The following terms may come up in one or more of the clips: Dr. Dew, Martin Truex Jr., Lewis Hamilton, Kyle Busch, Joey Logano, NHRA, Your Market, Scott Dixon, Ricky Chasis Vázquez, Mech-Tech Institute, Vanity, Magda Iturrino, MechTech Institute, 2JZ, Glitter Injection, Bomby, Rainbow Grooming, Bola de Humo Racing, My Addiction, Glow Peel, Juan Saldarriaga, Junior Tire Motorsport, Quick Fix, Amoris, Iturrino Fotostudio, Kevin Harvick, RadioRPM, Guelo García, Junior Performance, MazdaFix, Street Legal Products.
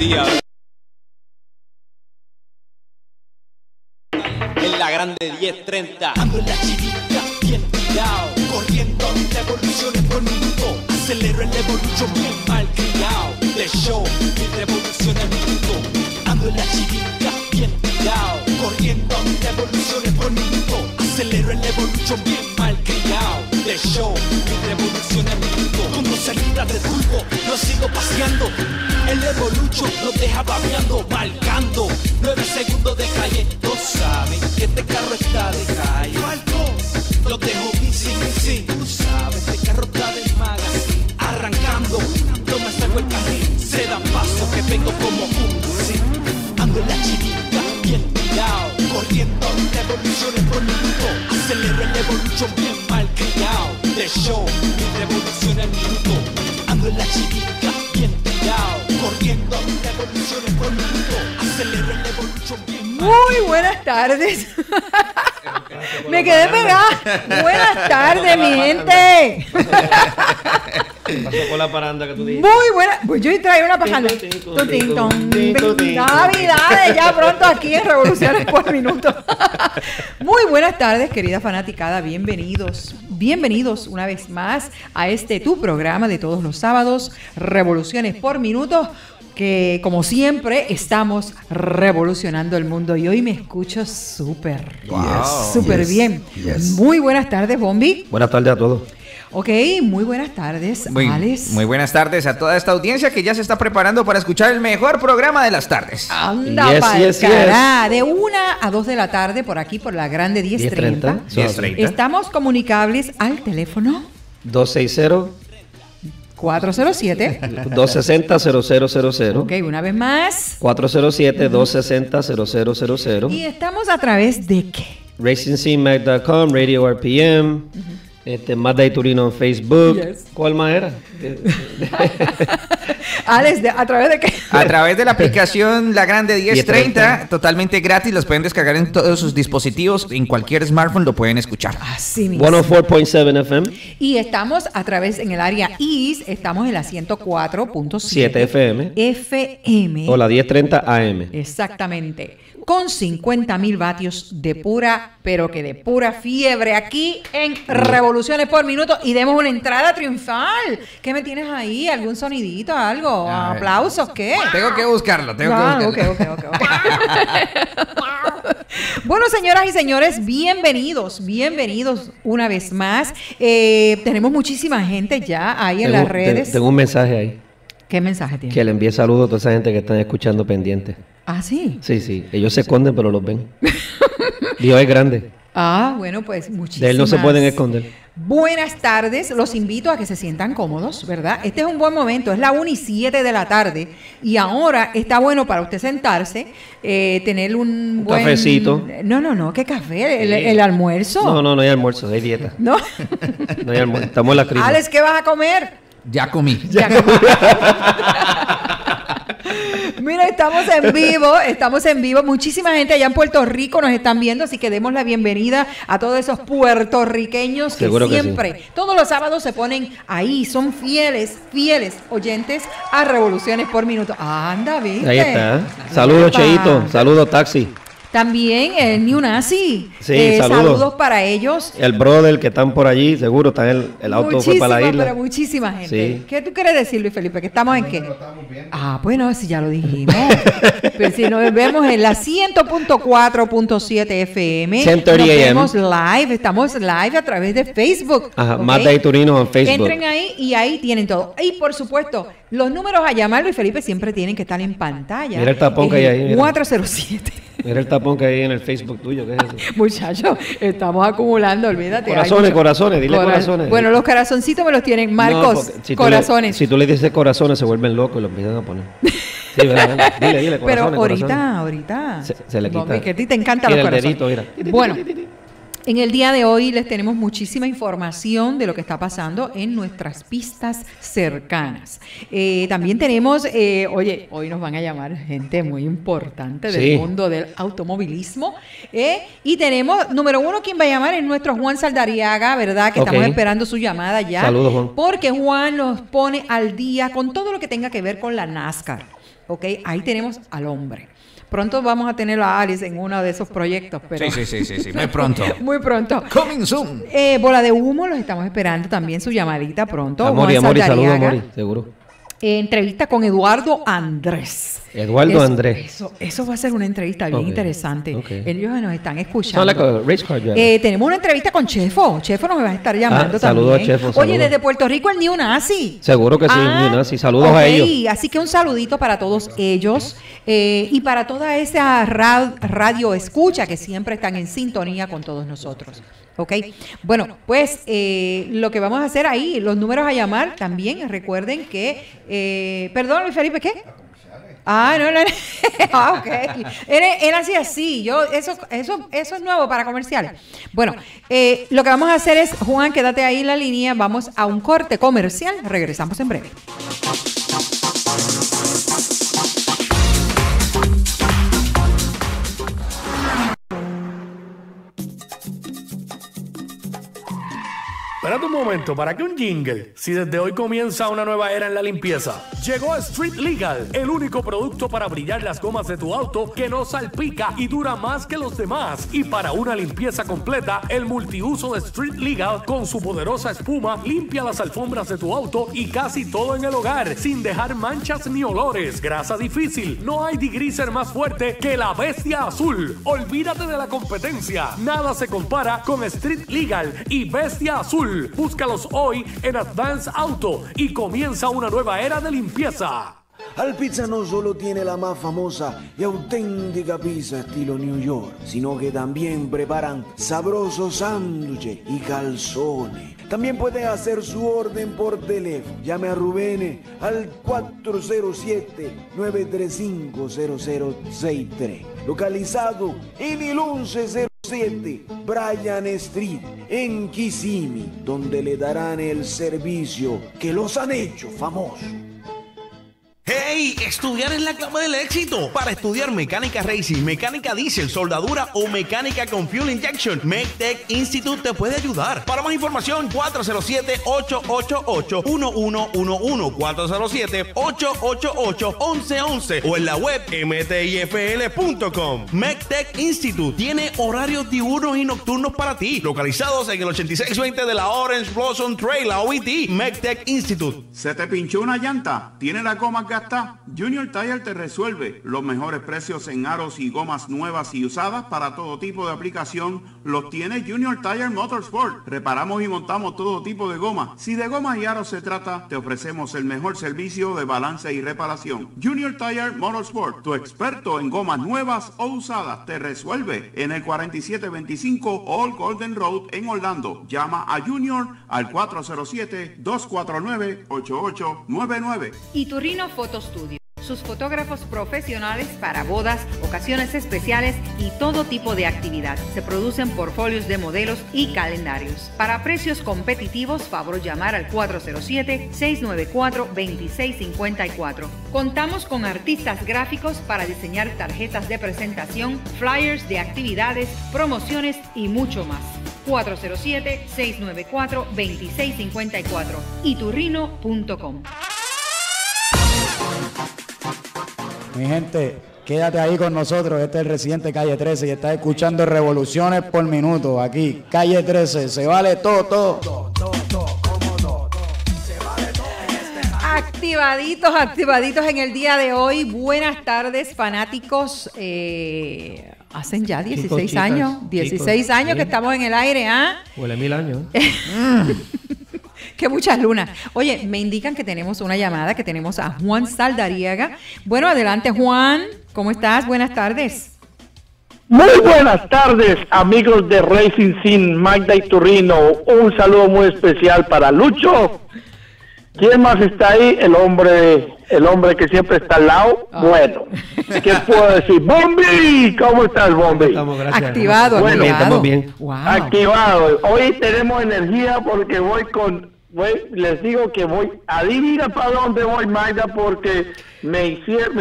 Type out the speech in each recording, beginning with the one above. día en la grande 10:30. Ando en la chivita bien tirado, corriendo mis revoluciones con un grupo. Acelero el evolución bien mal criado. De show mis revoluciones minuto. Ando en la chivita bien tirado, corriendo mis revoluciones con un grupo. Acelero el evolución bien mal criado. De show mis revoluciones minuto. Con dos salidas de turbo, no sigo paseando. El Evolution nos deja babeando, marcando 9 segundos de calle. No saben que este carro está de calle. Falco, los dejo bici. Tú sabes, este carro está del magazine. Arrancando, yo me salgo el carril. Se dan pasos que vengo como un sí. Ando en la chivita, bien tirado, corriendo revoluciones por minuto. Acelero el Evolution bien mal criado. De show, revoluciones minuto. Ando en la chivita, bien tirado. Muy buenas tardes. Me quedé pegada. Buenas tardes, mi gente. Pasó con la paranda que tú dijiste. Muy buena. Pues yo traigo una pajanda. Navidades ya pronto aquí en Revoluciones por Minuto. Muy buenas tardes, querida fanaticada. Bienvenidos. Bienvenidos una vez más a este tu programa de todos los sábados, Revoluciones por Minuto, que como siempre estamos revolucionando el mundo y hoy me escucho súper, súper bien. Muy buenas tardes, Bomby. Buenas tardes a todos. Ok, muy buenas tardes, Alex. Muy buenas tardes a toda esta audiencia que ya se está preparando para escuchar el mejor programa de las tardes. Anda, de 1 a 2 de la tarde por aquí, por la grande 10:30. Estamos comunicables al teléfono 260-407-260-0000. Ok, una vez más. 407-260-0000. Y estamos a través de ¿qué? RacingSeamMag.com, RadioRPM. Magda Iturrino en Facebook. ¿Cuál más era? Alex, ¿a través de qué? A través de la aplicación La Grande 1030, totalmente gratis. Las pueden descargar en todos sus dispositivos. En cualquier smartphone lo pueden escuchar. Así mismo. 104.7 FM. Y estamos a través en el área East. Estamos en la 104.7 FM. O la 1030 AM. Exactamente. Con 50.000 vatios de pura, pero que de pura fiebre aquí en Revoluciones por Minuto. Y demos una entrada triunfal. ¿Qué me tienes ahí? ¿Algún sonidito? ¿Algo? ¿Aplausos? ¿Qué? Tengo que buscarlo, tengo que buscarlo. Bueno, señoras y señores, bienvenidos, bienvenidos una vez más. Tenemos muchísima gente ya ahí en las redes. Tengo un mensaje ahí. ¿Qué mensaje tiene? Que le envíe saludos a toda esa gente que están escuchando pendiente. ¿Ah, sí? Sí, sí. Ellos se esconden, pero los ven. Dios es grande. Ah, bueno, pues muchísimas. De él no se pueden esconder. Buenas tardes. Los invito a que se sientan cómodos, ¿verdad? Este es un buen momento. Es la 1:07 de la tarde. Y ahora está bueno para usted sentarse, tener un buen... cafecito. No. ¿Qué café? ¿El almuerzo? No hay almuerzo. Hay dieta. ¿No? No hay almuerzo. Estamos en la crisis. Alex, ¿qué vas a comer? Ya comí. Mira, estamos en vivo. Muchísima gente allá en Puerto Rico nos están viendo, así que demos la bienvenida a todos esos puertorriqueños que siempre, todos los sábados se ponen ahí, son fieles oyentes a Revoluciones por Minuto. Anda, ¿viste? Ahí está. Saludos, Cheito. Saludos, Taxi. También el New Nazi, sí, saludos para ellos. El brother que están por allí, seguro, está el auto muchísima, fue para la isla. Pero muchísima gente. Sí. ¿Qué tú quieres decir, Luis Felipe? ¿Que estamos en qué? Ah, bueno, si ya lo dijimos. Pero si nos vemos en la 100.4.7 FM, nos vemos live, estamos live a través de Facebook. Ajá, ¿okay? Magda Iturrino en Facebook. Entren ahí y ahí tienen todo. Y por supuesto, los números a llamar, Luis Felipe, siempre tienen que estar en pantalla. Mira el tapón que hay ahí. Mira. 407. Mira el tapón que hay en el Facebook tuyo, ¿qué es eso? Muchachos, estamos acumulando, olvídate. Corazones, dile corazones. Bueno, los corazoncitos me los tienen, Marcos, no, si corazones. Si tú le dices corazones, se vuelven locos y los empiezan a poner. Sí, ¿verdad? Dile, corazones. Pero ahorita. Se le quita. Bomby, que a ti te encantan los corazones. Dedito, mira. Bueno. En el día de hoy les tenemos muchísima información de lo que está pasando en nuestras pistas cercanas. También tenemos, oye, hoy nos van a llamar gente muy importante del mundo del automovilismo. Y tenemos, número 1, quien va a llamar es nuestro Juan Saldarriaga, ¿verdad? Que estamos esperando su llamada ya. Saludos, Juan. Porque Juan nos pone al día con todo lo que tenga que ver con la NASCAR. ¿ok? Ahí tenemos al hombre. Pronto vamos a tener a Alice en uno de esos proyectos. Pero... Sí. Muy pronto. Muy pronto. Coming soon. Bola de Humo, los estamos esperando también su llamadita pronto. Amoris, saludos, Amoris, seguro. Entrevista con Eduardo Andrés. Eso va a ser una entrevista bien interesante. Ellos nos están escuchando. Tenemos una entrevista con Chefo. Chefo nos va a estar llamando también. Saludos a Chefo. Oye, desde Puerto Rico el New Nazi. Seguro que sí, New Nazi. Saludos a ellos. Así que un saludito para todos ellos y para toda esa radio escucha que siempre están en sintonía con todos nosotros. ¿Ok? Bueno, pues lo que vamos a hacer ahí, los números a llamar también, recuerden que... perdón, Luis Felipe, ¿qué? Ah, no. Ah, ok. Él hacía así. Eso es nuevo para comerciales. Bueno, lo que vamos a hacer es, Juan, quédate ahí en la línea, vamos a un corte comercial, regresamos en breve. Espérate un momento, ¿para qué un jingle? Si desde hoy comienza una nueva era en la limpieza. Llegó Street Legal, el único producto para brillar las gomas de tu auto que no salpica y dura más que los demás. Y para una limpieza completa, el multiuso de Street Legal con su poderosa espuma limpia las alfombras de tu auto y casi todo en el hogar, sin dejar manchas ni olores. Grasa difícil, no hay degreaser más fuerte que la bestia azul. Olvídate de la competencia, nada se compara con Street Legal y Bestia Azul. Búscalos hoy en Advance Auto y comienza una nueva era de limpieza. Al's Pizza no solo tiene la más famosa y auténtica pizza estilo New York, sino que también preparan sabrosos sándwiches y calzones. También pueden hacer su orden por teléfono. Llame a Rubén al 407-935-0063. Localizado en el 1107 Bryan Street, en Kissimmee, donde le darán el servicio que los han hecho famosos. ¡Hey! Estudiar es la clave del éxito. Para estudiar mecánica racing, mecánica diésel, soldadura o mecánica con fuel injection, MechTech Institute te puede ayudar. Para más información, 407-888-1111, 407-888-1111 o en la web mtifl.com. MechTech Institute tiene horarios diurnos y nocturnos para ti, localizados en el 8620 de la Orange Blossom Trail, la OIT. MechTech Institute. ¿Se te pinchó una llanta? ¿Tiene la goma gastada? Junior Tire te resuelve. Los mejores precios en aros y gomas nuevas y usadas para todo tipo de aplicación los tiene Junior Tire Motorsport. Reparamos y montamos todo tipo de goma. Si de gomas y aros se trata, te ofrecemos el mejor servicio de balance y reparación. Junior Tire Motorsport, tu experto en gomas nuevas o usadas, te resuelve en el 4725 Old Golden Road en Orlando. Llama a Junior al 407-249-8899. Iturrino Fotostudio. Sus fotógrafos profesionales para bodas, ocasiones especiales y todo tipo de actividad. Se producen portfolios de modelos y calendarios. Para precios competitivos, favor llamar al 407-694-2654. Contamos con artistas gráficos para diseñar tarjetas de presentación, flyers de actividades, promociones y mucho más. 407-694-2654. Iturrino.com. Mi gente, quédate ahí con nosotros. Este es el residente Calle 13 y estás escuchando Revoluciones por Minuto. Aquí, Calle 13, se vale todo, Activaditos, activaditos en el día de hoy. Buenas tardes, fanáticos. Hacen ya 16 años que estamos en el aire, ¿ah? Huele 1000 años. Que muchas lunas. Oye, me indican que tenemos una llamada, que tenemos a Juan Saldarriaga. Bueno, adelante, Juan. ¿Cómo estás? Buenas tardes. Muy buenas tardes, amigos de Racing Sin, Magda Iturrino. Un saludo muy especial para Lucho. ¿Quién más está ahí? El hombre que siempre está al lado. Bueno, ¿qué puedo decir? ¡Bomby! ¿Cómo estás, Bomby? Estamos, gracias. Activado. Bueno, estamos bien. Wow. Activado. Hoy tenemos energía porque voy con... les digo que voy, adivina para dónde voy, Magda, porque me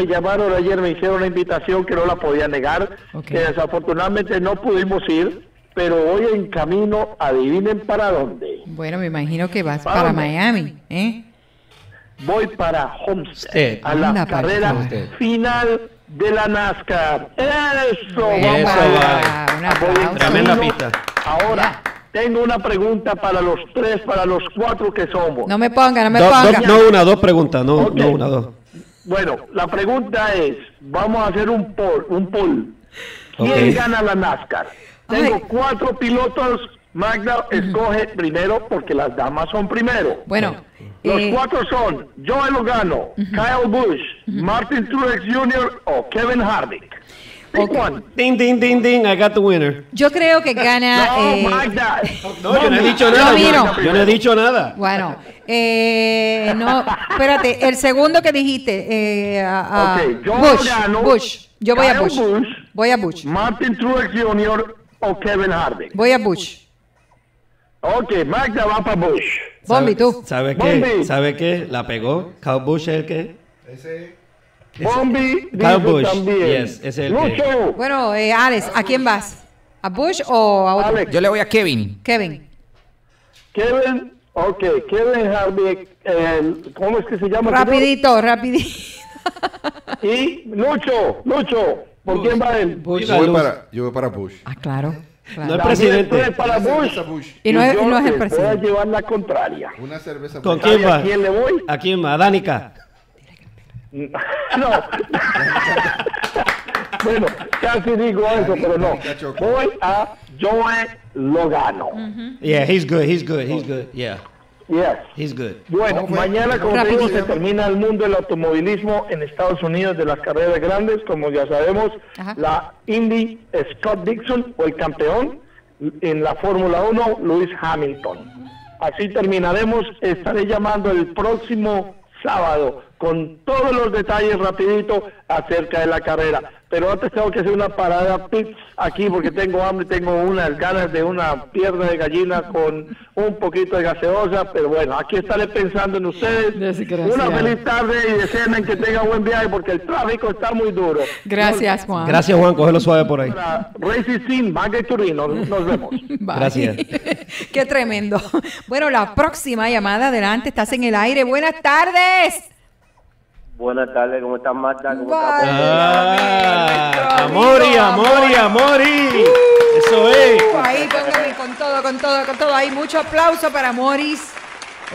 llamaron ayer, me hicieron una invitación que no la podía negar, que desafortunadamente no pudimos ir, pero voy en camino, adivinen para dónde. Bueno, me imagino que vas para Miami, ¿eh? voy para Homestead, a la carrera final de la NASCAR. Eso, vamos allá. Tremenda pista. Ahora, tengo una pregunta para los tres, para los cuatro que somos. No me pongan, no me pongan. Dos preguntas, no una, dos. Bueno, la pregunta es, vamos a hacer un poll. ¿Quién gana la NASCAR? Tengo cuatro pilotos. Magda escoge primero porque las damas son primero. Bueno, los cuatro son Joey Logano, Kyle Busch, Martin Truex Jr. o Kevin Harvick. Ding, ding, ding, ding, I got the winner. Yo creo que gana... Magda. Yo no he dicho nada. Yo no he dicho nada. Bueno, no, espérate, el segundo que dijiste, Busch. Yo voy a Busch. Martin Truex Jr. o Kevin Harvick. Voy a Busch. Ok, Magda va para Busch. Bomby, tú. ¿Sabe qué? La pegó. Kyle Busch es el que... Bomby dijo también. Yes, es el que... Bueno, Alex, ¿a quién vas? ¿A Busch o a otro? Alex. Yo le voy a Kevin. Kevin, ok. Kevin Harvick, ¿cómo es que se llama? Rapidito. Y Lucho, ¿por quién va él? Yo voy para Busch. Ah, claro. No es presidente. Es para Busch. Y no es el presidente. Voy a llevar la contraria. Una cerveza. ¿Con quién va? ¿A quién le voy? ¿A quién va? ¿A Danica? No. Bueno, casi digo eso, pero no. Voy a Joey Logano. Yeah, he's good. Yeah. Bueno, mañana, como digo, se termina el mundo del automovilismo en Estados Unidos de las carreras grandes, como ya sabemos. La Indy, Scott Dixon, o el campeón en la Fórmula 1, Lewis Hamilton. Así terminaremos. Estaré llamando el próximo sábado con todos los detalles rapidito acerca de la carrera. Pero antes tengo que hacer una parada pits aquí porque tengo hambre, tengo unas ganas de una pierna de gallina con un poquito de gaseosa, pero bueno, aquí estaré pensando en ustedes. Una feliz tarde y deseen que tengan buen viaje porque el tráfico está muy duro. Gracias, Juan. Gracias, Juan, cógelo suave por ahí. Racing Sin, Magda Iturrino, nos vemos. Bye. Gracias. Qué tremendo. Bueno, la próxima llamada, adelante, estás en el aire. Buenas tardes. Buenas tardes, ¿cómo estás, Marta? ¿Cómo estás? Amori. Eso es. Ahí, póngame con todo. Hay mucho aplauso para Amoris,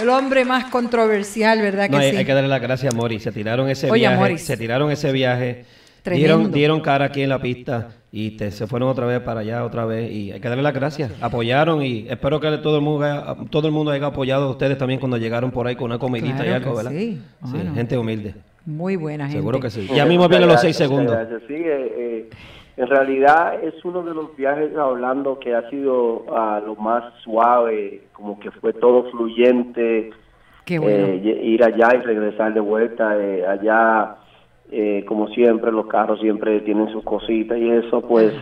el hombre más controversial, ¿verdad que sí? Hay que darle las gracias a Amoris. Se tiraron ese viaje. Dieron cara aquí en la pista y se fueron otra vez para allá y hay que darle las gracias. Apoyaron y espero que todo el mundo haya apoyado a ustedes también cuando llegaron por ahí con una comidita y algo, ¿verdad? Sí, gente humilde. Muy buena gente. Seguro que sí. Ya mismo vienen los 6 segundos. Sí, en realidad es uno de los viajes hablando que ha sido lo más suave, como que fue todo fluyente. Qué bueno. Ir allá y regresar de vuelta allá. Como siempre, los carros siempre tienen sus cositas y eso, pues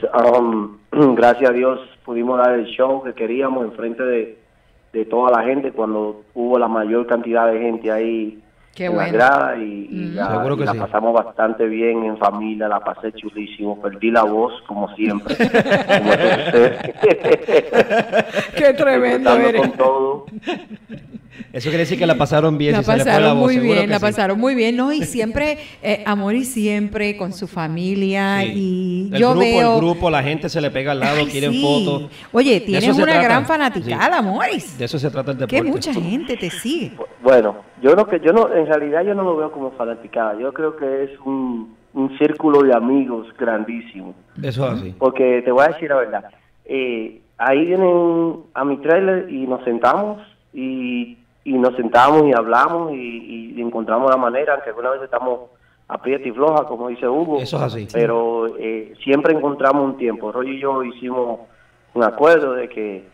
gracias a Dios pudimos dar el show que queríamos enfrente de toda la gente cuando hubo la mayor cantidad de gente ahí. Qué en la grada y la pasamos bastante bien en familia, la pasé chulísimo, perdí la voz como siempre. Qué tremendo. Con todo. Eso quiere decir que la pasaron bien. La pasaron muy bien, ¿no? Y siempre, Amoris siempre con su familia y el grupo, la gente se le pega al lado, quieren fotos. Oye, tienes una gran fanaticada, Amoris. De eso se trata el deporte. Que mucha gente te sigue. Bueno, en realidad yo no lo veo como fanaticada. Yo creo que es un círculo de amigos grandísimo. Eso es así. Porque te voy a decir la verdad. Ahí vienen a mi trailer y nos sentamos y hablamos y encontramos la manera, aunque alguna vez estamos aprieta y floja, como dice Hugo. Eso es así. Pero siempre encontramos un tiempo. Roy y yo hicimos un acuerdo de que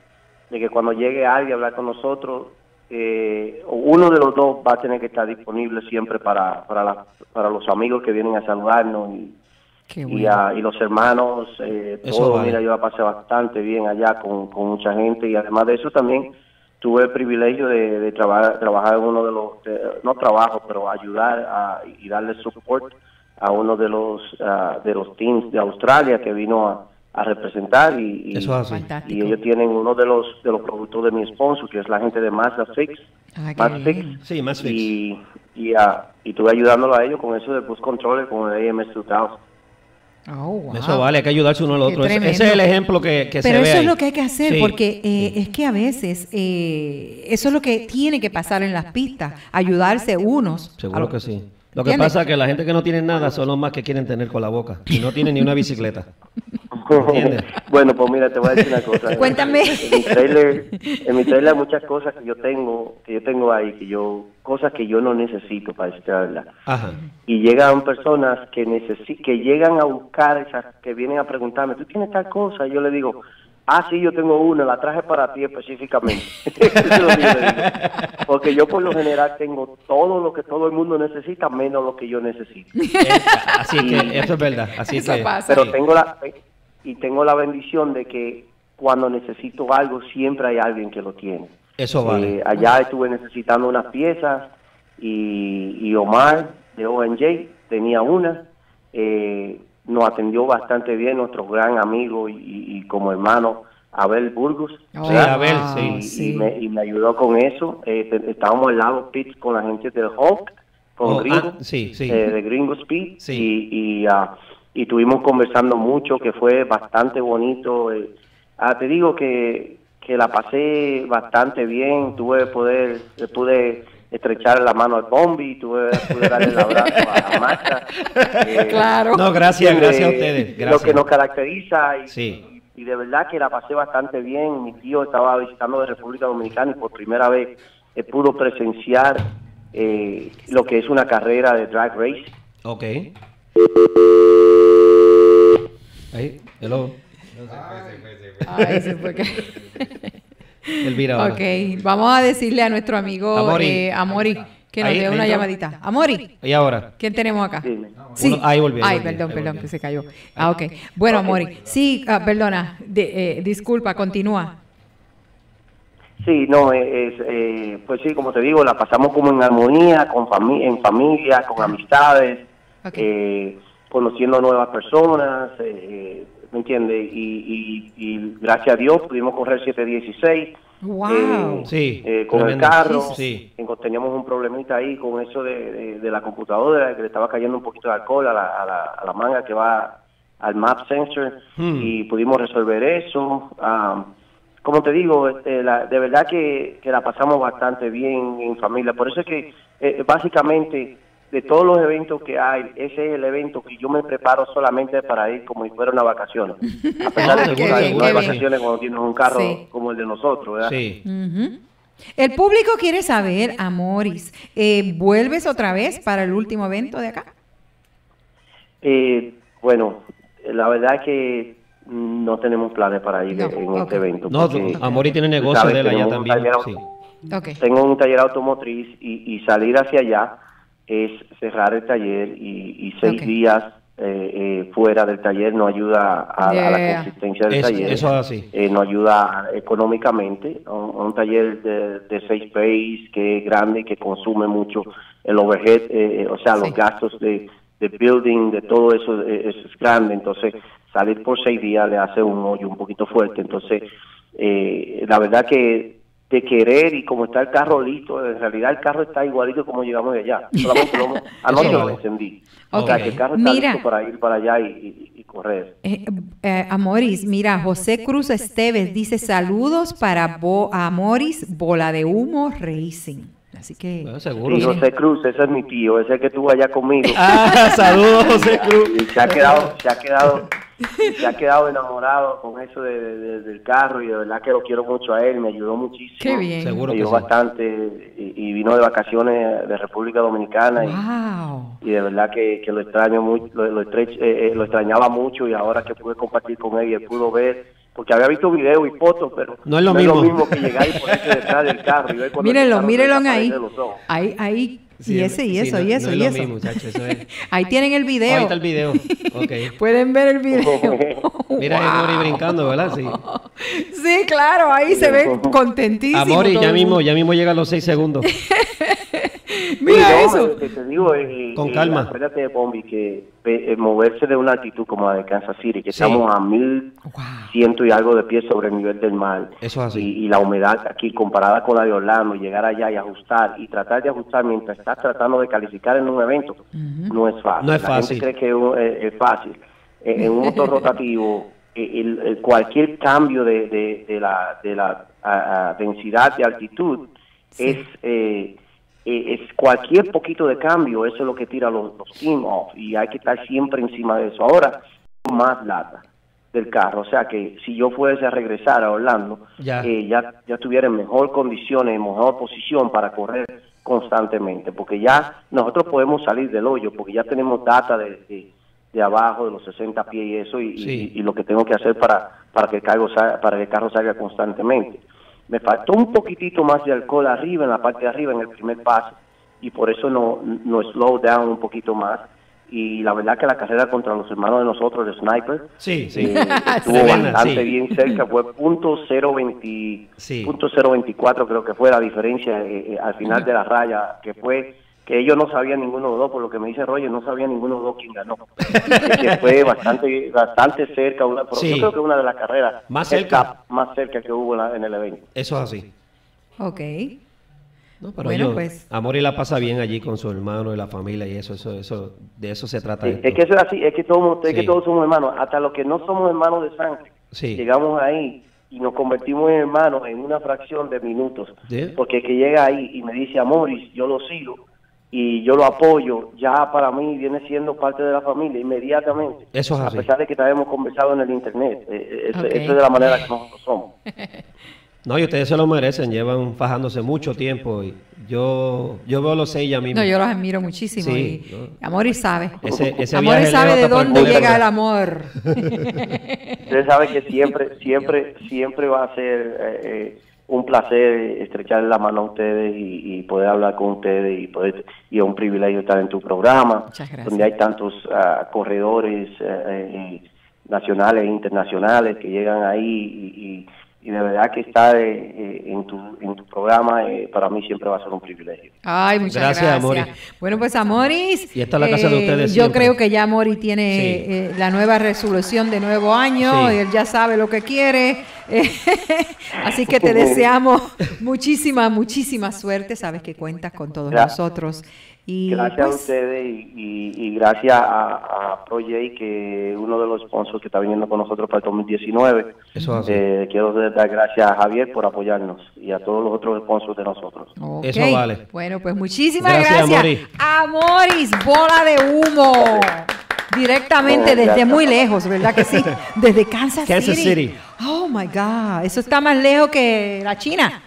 cuando llegue alguien a hablar con nosotros, uno de los dos va a tener que estar disponible siempre para los amigos que vienen a saludarnos y los hermanos. Mira, yo la pasé bastante bien allá con mucha gente y además de eso también tuve el privilegio de trabajar en uno de los, pero ayudar y darle support a uno de los teams de Australia que vino a representar y ellos tienen uno de los productos de mi sponsor, que es la gente de MazdaFix. MazdaFix. y estuve ayudándolo a ellos con eso de push controller con el AMS 2000. Oh, wow. Eso vale, hay que ayudarse uno al otro. Ese es el ejemplo que se ve. Pero eso es lo que hay que hacer, sí, porque es que a veces eso es lo que tiene que pasar en las pistas, ayudarse unos. Seguro que sí. Lo que pasa es que la gente que no tiene nada son los más que quieren tener con la boca y no tienen ni una bicicleta. ¿Entiendes? Bueno, pues mira, te voy a decir una cosa. Cuéntame. En mi trailer hay muchas cosas que yo tengo ahí, cosas que yo no necesito para instalarla. Ajá. Y llegan personas que llegan a buscar esas, que vienen a preguntarme, ¿tú tienes tal cosa? Y yo le digo, ah, sí, yo tengo una, la traje para ti específicamente. Eso lo digo, porque yo por lo general tengo todo lo que todo el mundo necesita, menos lo que yo necesito. Así que eso es verdad. Así eso que pasa. Pero tengo la bendición de que cuando necesito algo siempre hay alguien que lo tiene. Eso vale. Allá estuve necesitando unas piezas y Omar de O&J tenía una. Nos atendió bastante bien nuestro gran amigo y como hermano Abel Burgos. Oh, Abel, sí. Y me ayudó con eso. Estábamos al lado pits con la gente del Hulk, con Gringo, de Gringo Speed, sí. Y estuvimos conversando mucho, que fue bastante bonito. Te digo que la pasé bastante bien, pude estrechar la mano al Bomby, pude darle el abrazo a la Magda. Claro. No, gracias a ustedes. Gracias. Lo que nos caracteriza y de verdad que la pasé bastante bien. Mi tío estaba visitando de República Dominicana y por primera vez pudo presenciar lo que es una carrera de drag race. Ok. Ahí, hello. Ahí se fue. Ok, vamos a decirle a nuestro amigo Amoris que nos dé una llamadita. Amoris. ¿Y ahora? ¿Quién tenemos acá? Sí. Ahí volvió. Ay, perdón, que se cayó. Ah, ok. Bueno, Amoris. Sí, perdona, disculpa, continúa. Sí, no, pues sí, como te digo, la pasamos como en armonía, en familia, con amistades, conociendo nuevas personas, ¿me entiendes? Y gracias a Dios pudimos correr 7.16. ¡Wow! Con tremendo. El carro. Sí. Teníamos un problemita ahí con eso de la computadora, que le estaba cayendo un poquito de alcohol a la manga que va al map sensor, y pudimos resolver eso. Como te digo, de verdad que la pasamos bastante bien en familia. Por eso es que básicamente, de todos los eventos que hay, ese es el evento que yo me preparo solamente para ir como si fuera una vacación. A pesar de que hay vacaciones cuando tienes un carro como el de nosotros, ¿verdad? Sí. Uh-huh. El público quiere saber, Amoris, ¿vuelves otra vez para el último evento de acá? Bueno, la verdad es que no tenemos planes para ir en este evento. No, Amoris tiene negocios de allá también. Tengo un taller automotriz y salir hacia allá es cerrar el taller y 6 días fuera del taller no ayuda a la consistencia del taller. Eso así. No ayuda económicamente. Un taller de 6 pays que es grande, que consume mucho el overhead, o sea, los gastos de building, de todo eso, eso es grande. Entonces, salir por 6 días le hace un hoyo un poquito fuerte. Entonces, la verdad que de querer y como está el carro listo, en realidad el carro está igualito como llegamos de allá. Solamente anoche lo encendí. O sea, que el carro está listo para ir para allá y correr. Amoris, mira, José Cruz Esteves dice saludos para Amoris, Bola de Humo Racing. Así que seguro. Sí, José Cruz, ese es mi tío, ese que estuvo allá conmigo. Ah, saludos, José Cruz. Se ha quedado enamorado con eso del carro y de verdad que lo quiero mucho a él, me ayudó muchísimo. Qué bien. Seguro me ayudó bastante y vino de vacaciones de República Dominicana. Wow. Y de verdad que lo extraño mucho, lo extrañaba mucho y ahora que pude compartir con él y él pudo ver, porque había visto videos y fotos, pero no es lo mismo que llegar y ponerse detrás del carro. Y ver mírenlo ahí. Ahí. Sí, y eso. Mismo, muchacho, eso es. Ahí tienen el video. Ahí está el video. Okay. Pueden ver el video. Mira a Amoris brincando, ¿verdad? Sí. Sí, claro, ahí se ven contentísimos. Amoris, ya mismo llegan los 6 segundos. Mira eso. Te digo, con calma. Acuérdate de Bomby, que moverse de una altitud como la de Kansas City, que sí, estamos a 1100 y algo de pies sobre el nivel del mar. Eso es así. Y la humedad aquí comparada con la de Orlando, llegar allá y ajustar y tratar de ajustar mientras estás tratando de calificar en un evento, no es fácil. No es fácil. La gente cree que es fácil. En un motor rotativo, cualquier cambio de la densidad de altitud, sí, es cualquier poquito de cambio, eso es lo que tira los team off, y hay que estar siempre encima de eso. Ahora, más lata del carro, o sea que si yo fuese a regresar a Orlando, ya estuviera en mejor condiciones, en mejor posición para correr constantemente, porque ya nosotros podemos salir del hoyo, porque ya tenemos data de abajo de los 60 pies y eso, y lo que tengo que hacer para que el carro salga, constantemente. Me faltó un poquitito más de alcohol arriba, en la parte de arriba, en el primer paso, y por eso no slow down un poquito más. Y la verdad que la carrera contra los hermanos de nosotros, el Sniper, estuvo bastante bien cerca, fue .024 creo que fue la diferencia al final de la raya, que fue que ellos no sabían ninguno de los dos, por lo que me dice Roger, no sabían ninguno de los dos quién ganó. Fue bastante cerca, yo creo que una de las carreras más cerca que hubo en el evento. Eso es así. Ok. No, pero bueno, pues Amoris la pasa bien allí con su hermano y la familia, y eso de eso se trata. Es que eso es así, es que todos somos hermanos, hasta los que no somos hermanos de sangre. Sí. Llegamos ahí y nos convertimos en hermanos en una fracción de minutos. ¿Sí? Porque el que llega ahí y me dice Amoris, yo lo sigo y yo lo apoyo, ya para mí viene siendo parte de la familia inmediatamente. Eso es así. A pesar de que también hemos conversado en el internet, eso es de la manera que nosotros somos. No, y ustedes se lo merecen, llevan fajándose mucho tiempo, y yo veo los seis ya mismo. No, yo los admiro muchísimo, sí, y Amoris sabe. Amoris sabe de dónde llega el amor. Ustedes saben que siempre va a ser un placer estrechar la mano a ustedes y poder hablar con ustedes, y es un privilegio estar en tu programa, donde hay tantos corredores nacionales e internacionales que llegan ahí, y de verdad que estar en tu programa para mí siempre va a ser un privilegio. Ay, muchas gracias. Amoris. Bueno, pues Amoris, y esta es la casa de ustedes. Yo creo que ya Amoris tiene la nueva resolución de nuevo año, él ya sabe lo que quiere. Así que te deseamos muchísima suerte, sabes que cuentas con todos nosotros. Y gracias a ustedes, y gracias a ProJ, que uno de los sponsors que está viniendo con nosotros para el 2019. Eso quiero dar gracias a Javier por apoyarnos y a todos los otros sponsors de nosotros. Okay. Eso vale. Bueno, pues muchísimas gracias. Amoris, Bola de Humo. Directamente desde muy lejos, ¿verdad que sí? Desde Kansas City. Oh my God, eso está más lejos que la China.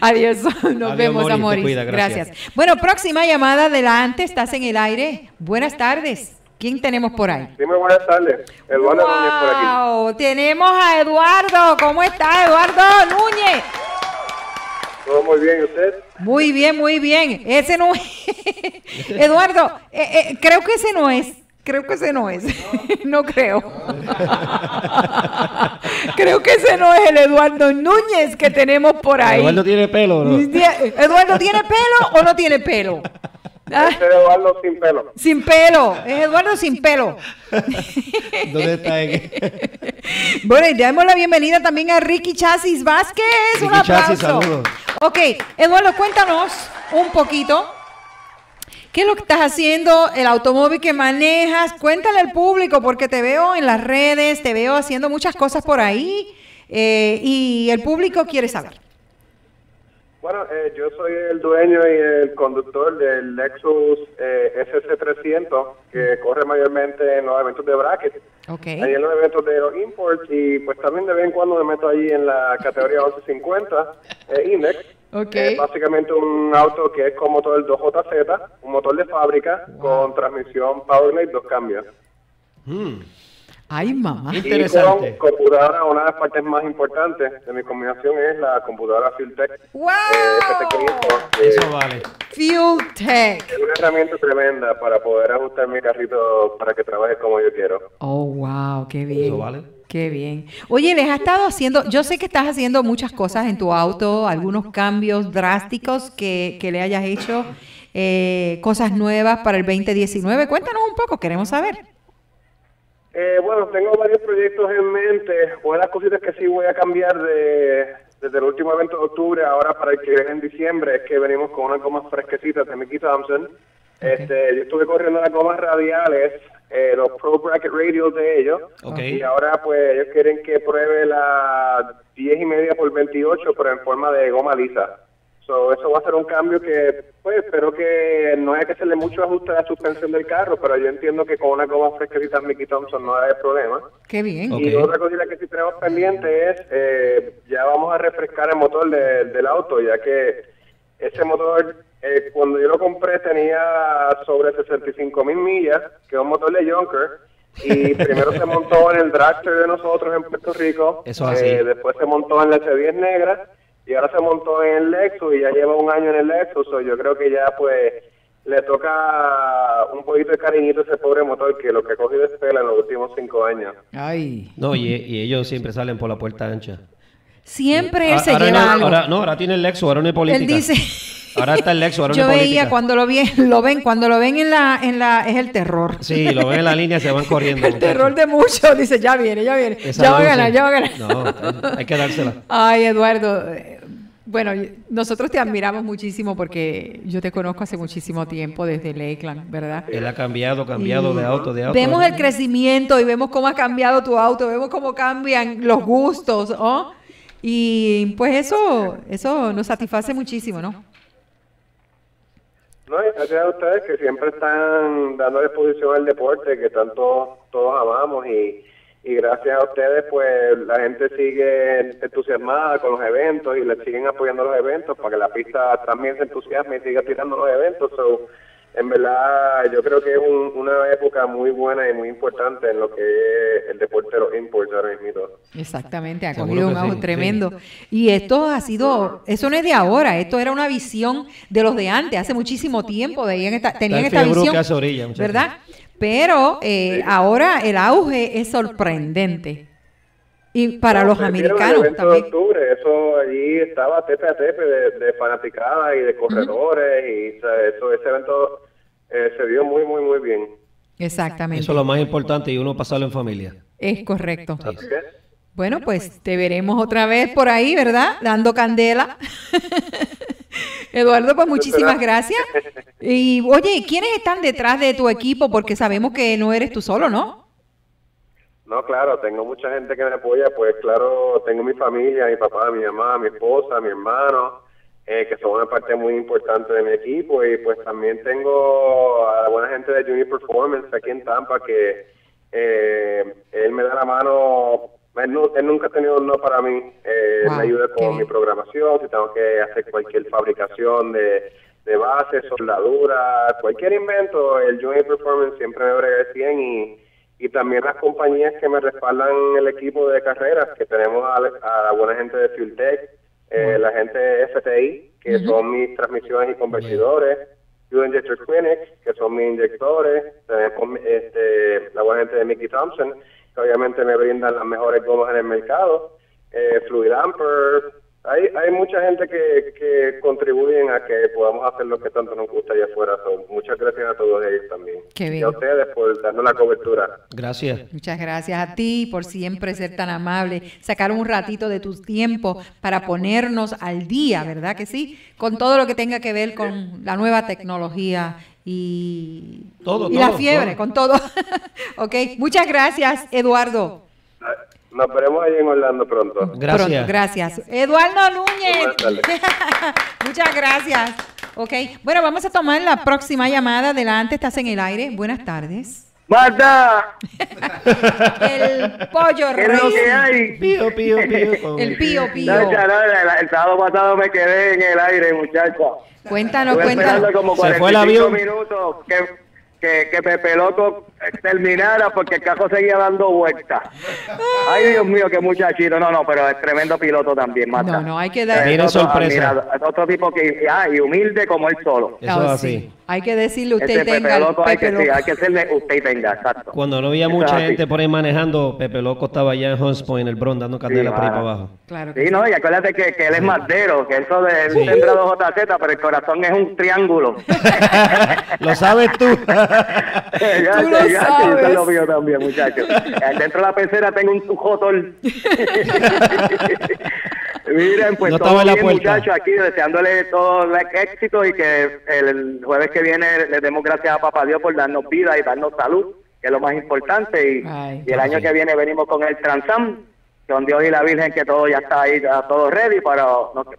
Adiós, nos vemos, Amoris. Cuida, gracias. Bueno, próxima llamada adelante, estás en el aire. Buenas tardes. ¿Quién tenemos por ahí? Dime, buenas tardes. Eduardo Núñez por aquí. Wow, tenemos a Eduardo. ¿Cómo está, Eduardo Núñez? Todo muy bien, ¿y usted? Muy bien, muy bien. Ese no es. Eduardo, creo que ese no es. Creo que ese no es. No creo. Creo que ese no es el Eduardo Núñez que tenemos por ahí. ¿Eduardo tiene pelo, no? ¿Eduardo tiene pelo o no tiene pelo? Es Eduardo sin pelo. Sin pelo. Es Eduardo sin pelo. ¿Dónde está él? Bueno, y damos la bienvenida también a Ricky Chasis Vázquez. Ricky, un aplauso. Chasis, saludos. Ok, Eduardo, cuéntanos un poquito. ¿Qué es lo que estás haciendo? El automóvil que manejas. Cuéntale al público, porque te veo en las redes, te veo haciendo muchas cosas por ahí, y el público quiere saber. Bueno, yo soy el dueño y el conductor del Lexus SC300, que corre mayormente en los eventos de bracket, ahí en los eventos de los imports, y pues también de vez en cuando me meto ahí en la categoría 1150 Index. Básicamente un auto que es con motor 2JZ, un motor de fábrica con transmisión PowerLite, 2 cambios. Ay, mamá. Y interesante. Con computadora, una de las partes más importantes de mi combinación es la computadora FuelTech. ¡Wow! Eso vale. FuelTech. Es una herramienta tremenda para poder ajustar mi carrito para que trabaje como yo quiero. Oh, wow, qué bien. Eso vale. Qué bien. Oye, les has estado haciendo, yo sé que estás haciendo muchas cosas en tu auto, algunos cambios drásticos que le hayas hecho, cosas nuevas para el 2019. Cuéntanos un poco, queremos saber. Bueno, tengo varios proyectos en mente. Buenas cositas que sí voy a cambiar desde el último evento de octubre, ahora para el que viene en diciembre, es que venimos con unas gomas fresquecitas de Mickey Thompson. Okay. Yo estuve corriendo las gomas radiales, los Pro Bracket Radials de ellos, okay, y ahora pues ellos quieren que pruebe la 10,5 por 28, pero en forma de goma lisa. Eso va a ser un cambio que, pues, espero que no haya que hacerle mucho ajuste a la suspensión del carro, pero yo entiendo que con una goma fresquita Mickey Thompson no hay problema. ¡Qué bien! Y okay, otra cosita que sí tenemos pendiente es, ya vamos a refrescar el motor del auto, ya que ese motor, cuando yo lo compré tenía sobre 65,000 millas, que es un motor de Junker. Y primero se montó en el dragster de nosotros en Puerto Rico. Eso así. Después se montó en la H10 negra. Y ahora se montó en el Lexus y ya lleva un año en el Lexus, so yo creo que ya pues le toca un poquito de cariñito a ese pobre motor, que lo que ha cogido es pela en los últimos 5 años. Ay. No, y ellos siempre salen por la puerta ancha. Siempre él se ahora lleva no, algo. Ahora, no, ahora tiene el Lexus, ahora no es política. Él dice... Ahora está el Lexus, ahora no es política. Yo veía cuando lo ven en la es el terror. Sí, lo ven en la línea, se van corriendo. El terror de muchos, dice, ya viene, ya va a ganar, ya va a ganar. No, hay que dársela. Ay, Eduardo, bueno, nosotros te admiramos muchísimo porque yo te conozco hace muchísimo tiempo desde Lakeland, ¿verdad? Él ha cambiado y de auto. Vemos el crecimiento y vemos cómo ha cambiado tu auto, vemos cómo cambian los gustos, ¿oh? Y pues eso nos satisface muchísimo, ¿no? No, y gracias a ustedes que siempre están dando exposición al deporte que tanto todos amamos, y gracias a ustedes pues la gente sigue entusiasmada con los eventos y le siguen apoyando los eventos para que la pista también se entusiasme y siga tirando los eventos. En verdad yo creo que es una época muy buena y muy importante en lo que es el deporte de los imports ahora mismo. Exactamente, ha cogido un auge tremendo. Sí. Y esto ha sido, eso no es de ahora, esto era una visión de los de antes, hace muchísimo tiempo tenían esta visión, orilla, ¿verdad? Pero sí, ahora el auge es sorprendente. Y para los americanos el también. De octubre, eso allí estaba tepe a tepe de fanaticada y de corredores, y ese evento se dio muy, muy, muy bien. Exactamente. Eso es lo más importante, y uno pasarlo en familia. Es correcto. Sí. Bueno, pues te veremos otra vez por ahí, ¿verdad? Dando candela. Eduardo, pues muchísimas gracias. Y oye, ¿quiénes están detrás de tu equipo? Porque sabemos que no eres tú solo, ¿no? No, claro, tengo mucha gente que me apoya, pues claro, tengo mi familia, mi papá, mi mamá, mi esposa, mi hermano, que son una parte muy importante de mi equipo, y pues también tengo a la buena gente de Junior Performance aquí en Tampa, que él me da la mano, él nunca ha tenido un no para mí, wow, me ayuda con mi programación, si tengo que hacer cualquier fabricación de bases, soldadura, cualquier invento, el Junior Performance siempre me brega 100, y también las compañías que me respaldan el equipo de carreras, que tenemos a la buena gente de FuelTech, la gente de FTI, que son mis transmisiones y convertidores, Fuel Injector Clinic, que son mis inyectores, tenemos la buena gente de Mickey Thompson, que obviamente me brindan las mejores gomas en el mercado, Fluid Amper. Hay mucha gente que contribuyen a que podamos hacer lo que tanto nos gusta allá afuera. Muchas gracias a todos ellos también. Qué bien. Y a ustedes por darnos la cobertura. Gracias. Muchas gracias a ti por siempre ser tan amable, sacar un ratito de tus tiempos para ponernos al día, ¿verdad que sí? Con todo lo que tenga que ver con la nueva tecnología y, todo, la fiebre, todo. Con todo. Ok, muchas gracias, Eduardo. Nos veremos ahí en Orlando pronto. Gracias. Pronto, gracias. Eduardo Núñez. Muchas gracias. Ok. Bueno, vamos a tomar la próxima llamada. Adelante, estás en el aire. Buenas tardes. ¡Marta! El pollo rico. Pío. El pío. El sábado pasado me quedé en el aire, muchacho. Cuéntanos. Como 45 se fue el avión. Minutos que Pepe Loco terminara porque el cajo seguía dando vueltas. Ay, Dios mío, qué muchachito. No, pero es tremendo piloto también, Marta. No, hay que dar... Mira, sorpresa. Otro tipo que... y humilde como él solo. Eso es así. Hay que decirle usted y tenga. Loco, hay que hacerle usted y tenga, exacto. Cuando no había mucha gente por ahí manejando, Pepe Loco estaba allá en Hunts Point, en el Bronx, dando candela por ahí para abajo. Claro que sí, no, y acuérdate que él es mazdero, que eso de él tendrá dos JZ, pero el corazón es un triángulo. Lo sabes tú. Tú lo sabes. Eso es lo mío también, muchachos. Dentro de la pecera tengo un jotol. Miren, pues todo bien, muchachos, aquí deseándoles todo el éxito y que el jueves que viene les demos gracias a Papá Dios por darnos vida y darnos salud, que es lo más importante, y el año que viene venimos con el Transam, con Dios y la Virgen, que todo ya está ahí, ya todo ready para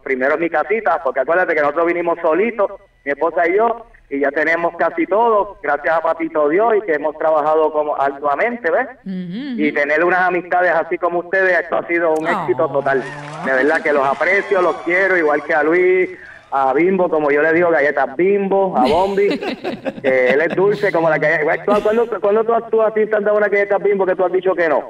primero mi casita, porque acuérdate que nosotros vinimos solitos, mi esposa y yo, y ya tenemos casi todo, gracias a Papito Dios, y que hemos trabajado como arduamente, ¿ves? Y tener unas amistades así como ustedes, esto ha sido un éxito total. De verdad que los aprecio, los quiero, igual que a Luis, a Bimbo, como yo le digo, galletas Bimbo, a Bomby, que él es dulce como la galleta. ¿Cuándo tú actúas así, te han dado una galleta Bimbo que tú has dicho que no?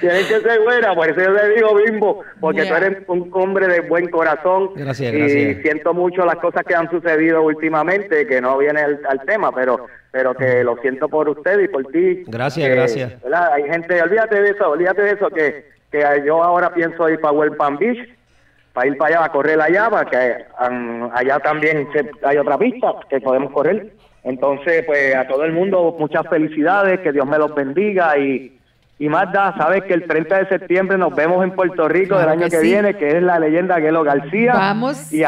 Tienes que ser buena, por eso yo le digo Bimbo, porque tú eres un hombre de buen corazón. Gracias, gracias. Siento mucho las cosas que han sucedido últimamente, que no viene al tema, pero que lo siento por usted y por ti. Gracias, gracias. ¿Verdad? Hay gente, olvídate de eso, que yo ahora pienso ir para West Palm Beach, para ir para allá, a correr allá, para que allá también hay otra pista que podemos correr. Entonces, pues a todo el mundo muchas felicidades, que Dios me los bendiga. Y Magda, sabes que el 30 de septiembre nos vemos en Puerto Rico del año que viene, que es la leyenda Guelo García. Vamos. Y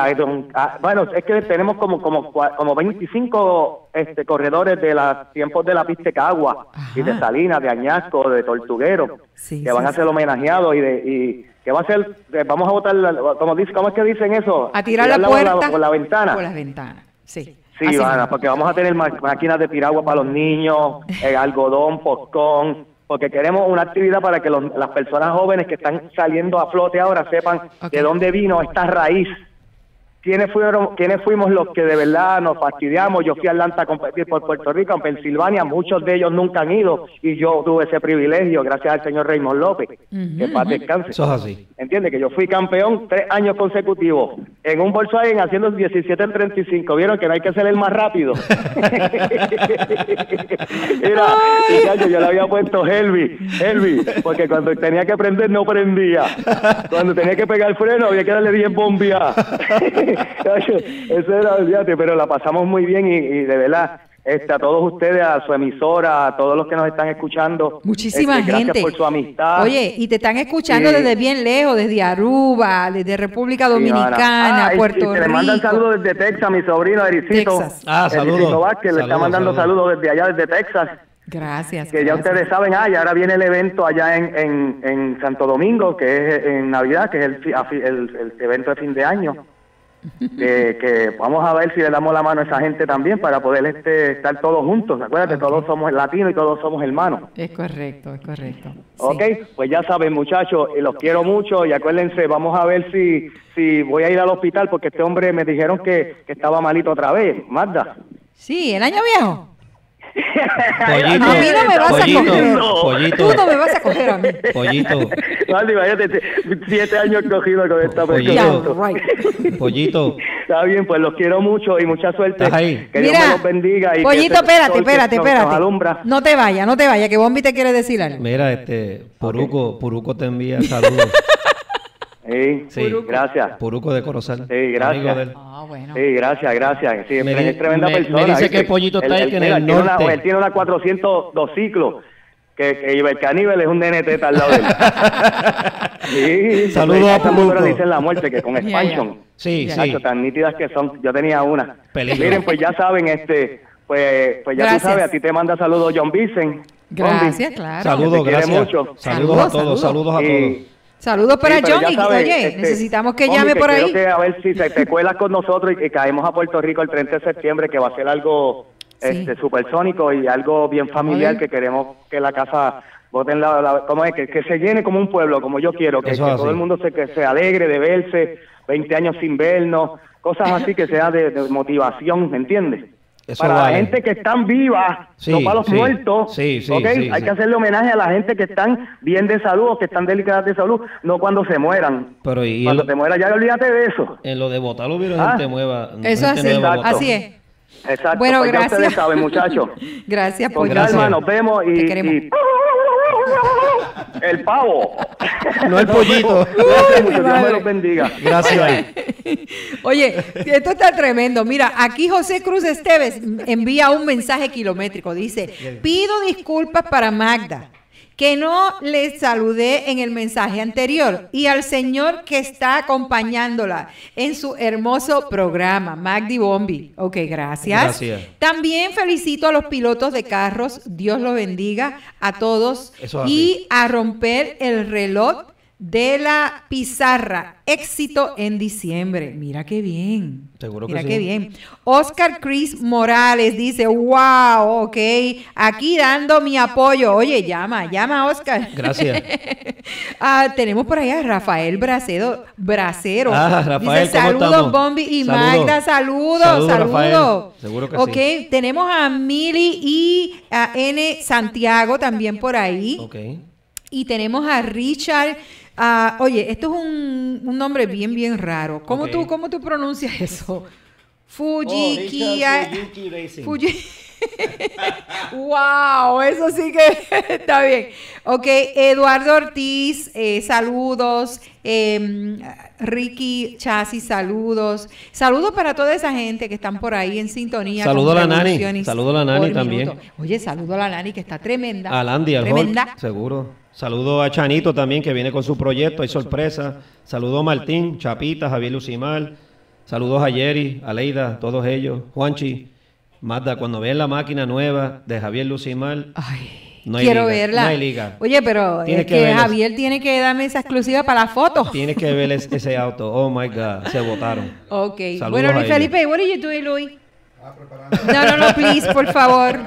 bueno, es que tenemos como 25 corredores de los tiempos de la pista de Cagua, y de Salinas, de Añasco, de Tortuguero, que van a ser homenajeados que va a ser, vamos a botar, ¿cómo es que dicen eso? A tirar la puerta por la ventana. Por las ventanas, sí, porque vamos a tener máquinas de piragua para los niños, algodón, postcón, porque queremos una actividad para que las personas jóvenes que están saliendo a flote ahora sepan de dónde vino esta raíz. ¿Quiénes fuimos los que de verdad nos fastidiamos? Yo fui a Atlanta a competir por Puerto Rico, en Pensilvania, muchos de ellos nunca han ido, y yo tuve ese privilegio gracias al señor Raymond López, que paz descanse. Eso es así. ¿Entiendes? Que yo fui campeón 3 años consecutivos, en un Volkswagen haciendo 17:35, ¿vieron que no hay que ser el más rápido? Mira, yo le había puesto Helvi, porque cuando tenía que prender no prendía, cuando tenía que pegar el freno había que darle 10 bombeadas. Eso era, olvídate, pero la pasamos muy bien y de verdad, a todos ustedes, a su emisora, a todos los que nos están escuchando. Muchísima gente. Gracias por su amistad. Oye, y te están escuchando desde bien lejos, desde Aruba, desde República Dominicana, Puerto Rico. Le mandan saludos desde Texas, mi sobrino Ericito. Ericito Vázquez, le está mandando saludos desde allá, desde Texas. Gracias. Que ya ustedes saben, ahora viene el evento allá en Santo Domingo, que es en Navidad, que es el evento de fin de año. Que vamos a ver si le damos la mano a esa gente también para poder estar todos juntos. Acuérdate, todos somos latinos y todos somos hermanos. Es correcto, es correcto. Ok, pues ya saben, muchachos, los quiero mucho y acuérdense, vamos a ver si voy a ir al hospital, porque este hombre me dijeron que estaba malito otra vez, Magda. Sí, el año viejo. Pollito, a mí no me vas a coger. Pollito, tú no me vas a coger a mí. Pollito. Vale, imagínate, 7 años cogido con esta persona. Pollito. Está bien, pues los quiero mucho y mucha suerte. Que Dios me los bendiga. Y Pollito, espérate. No te vayas, que Bombi te quiere decir algo. Mira, Puruco te envía saludos. Sí, Puruco. Gracias. Puruco de Corozal. Sí, gracias. Sí, gracias. Sí, es tremenda persona. Me dice que el Pollito está ahí en el norte. Él tiene una 402 ciclos. Que Iber Caníbal es un DNT está al lado de él. Sí, saludos a Puruco. Pero dicen la muerte, que con expansion. Sí. Tan nítidas que son. Yo tenía una. Peligro. Miren, pues ya saben, pues ya tú sabes, a ti te manda saludos John Vicen. Gracias, claro. Saludos, gracias. Saludos a todos, Saludos para Johnny. Oye, necesitamos que llame por ahí. A ver si te cuelas con nosotros y caemos a Puerto Rico el 30 de septiembre, que va a ser algo supersónico y algo bien familiar, que queremos que la casa voten que se llene como un pueblo, como yo quiero, que todo el mundo se alegre de verse, 20 años sin vernos, cosas así que sea de motivación, ¿me entiendes? Eso para vale. La gente que están vivas, sí, no para los muertos. Sí, sí, ¿okay? Sí, hay que hacerle homenaje a la gente que están bien de salud o que están delicadas de salud, no cuando se mueran. Pero y cuando te mueras ya olvídate de eso. En lo de botar los virus, gente mueva. Eso gente así, nueva, así es. Exacto, bueno, pues gracias. Ya ustedes saben, muchachos. Gracias por pues, hermano, nos vemos y el pavo. No el pollito. Gracias mucho, Dios me los bendiga. Gracias. Oye, esto está tremendo. Mira, aquí José Cruz Esteves envía un mensaje kilométrico. Dice, pido disculpas para Magda, que no le saludé en el mensaje anterior, y al señor que está acompañándola en su hermoso programa, Magdi Bomby. Ok, gracias. Gracias. También felicito a los pilotos de carros, Dios los bendiga a todos, y a romper el reloj de la pizarra. Éxito en diciembre. Mira qué bien. Seguro que mira sí. Qué bien. Oscar Cris Morales dice, wow, ok, aquí dando mi apoyo. Oye, llama Oscar. Gracias. Tenemos por allá a Rafael Bracero. Ah, Rafael, dice, saludos, Bomby y Magda, saludos. Seguro que sí. Ok, tenemos a Mili y a N. Santiago también por ahí. Ok. Y tenemos a Richard. Oye, esto es un nombre bien, bien raro. ¿Cómo, okay. ¿Cómo tú pronuncias eso? Fuji. ¡Wow! Eso sí que está bien. Ok, Eduardo Ortiz, saludos. Ricky Chasis, saludos. Saludos para toda esa gente que están por ahí en sintonía. Saludos a la Nani. Saludos a la Nani también. Minuto. Oye, saludos a la Nani que está tremenda. A Landy, tremenda. Seguro. Saludo a Chanito también, que viene con su proyecto, hay sorpresa. Saludo a Martín, Chapita, Javier Lucimar. Saludos a Jerry, a Leida, todos ellos. Juanchi, Magda, cuando vean la máquina nueva de Javier Lucimar, no hay quiero liga, verla. No hay liga. Oye, pero es que Javier tiene que darme esa exclusiva para la foto. Tienes que ver ese auto. Oh, my God, se botaron. Ok. Saludos bueno, Luis Felipe, what are you doing, Luis? No, please, por favor.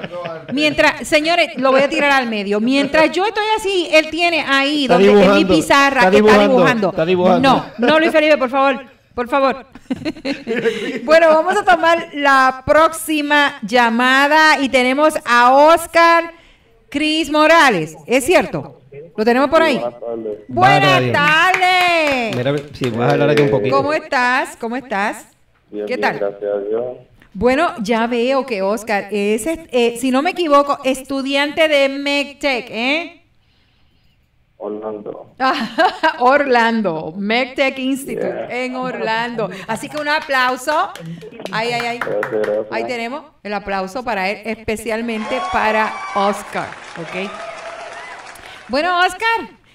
Mientras, señores, lo voy a tirar al medio. Mientras yo estoy así, él tiene ahí, está donde es mi pizarra, está dibujando. No, Luis Felipe, por favor. Bueno, vamos a tomar la próxima llamada y tenemos a Oscar Cris Morales. ¿Es cierto? ¿Lo tenemos por ahí? Buenas tardes. Mira, si vas a hablar aquí un poquito. ¿Cómo estás? Bien, ¿qué tal? Bien, gracias a Dios. Bueno, ya veo que Oscar es, si no me equivoco, estudiante de MechTech, ¿eh? Orlando, MechTech Institute en Orlando. Así que un aplauso. Ay. Gracias. Ahí tenemos el aplauso para él, especialmente para Oscar, ¿ok? Bueno, Oscar,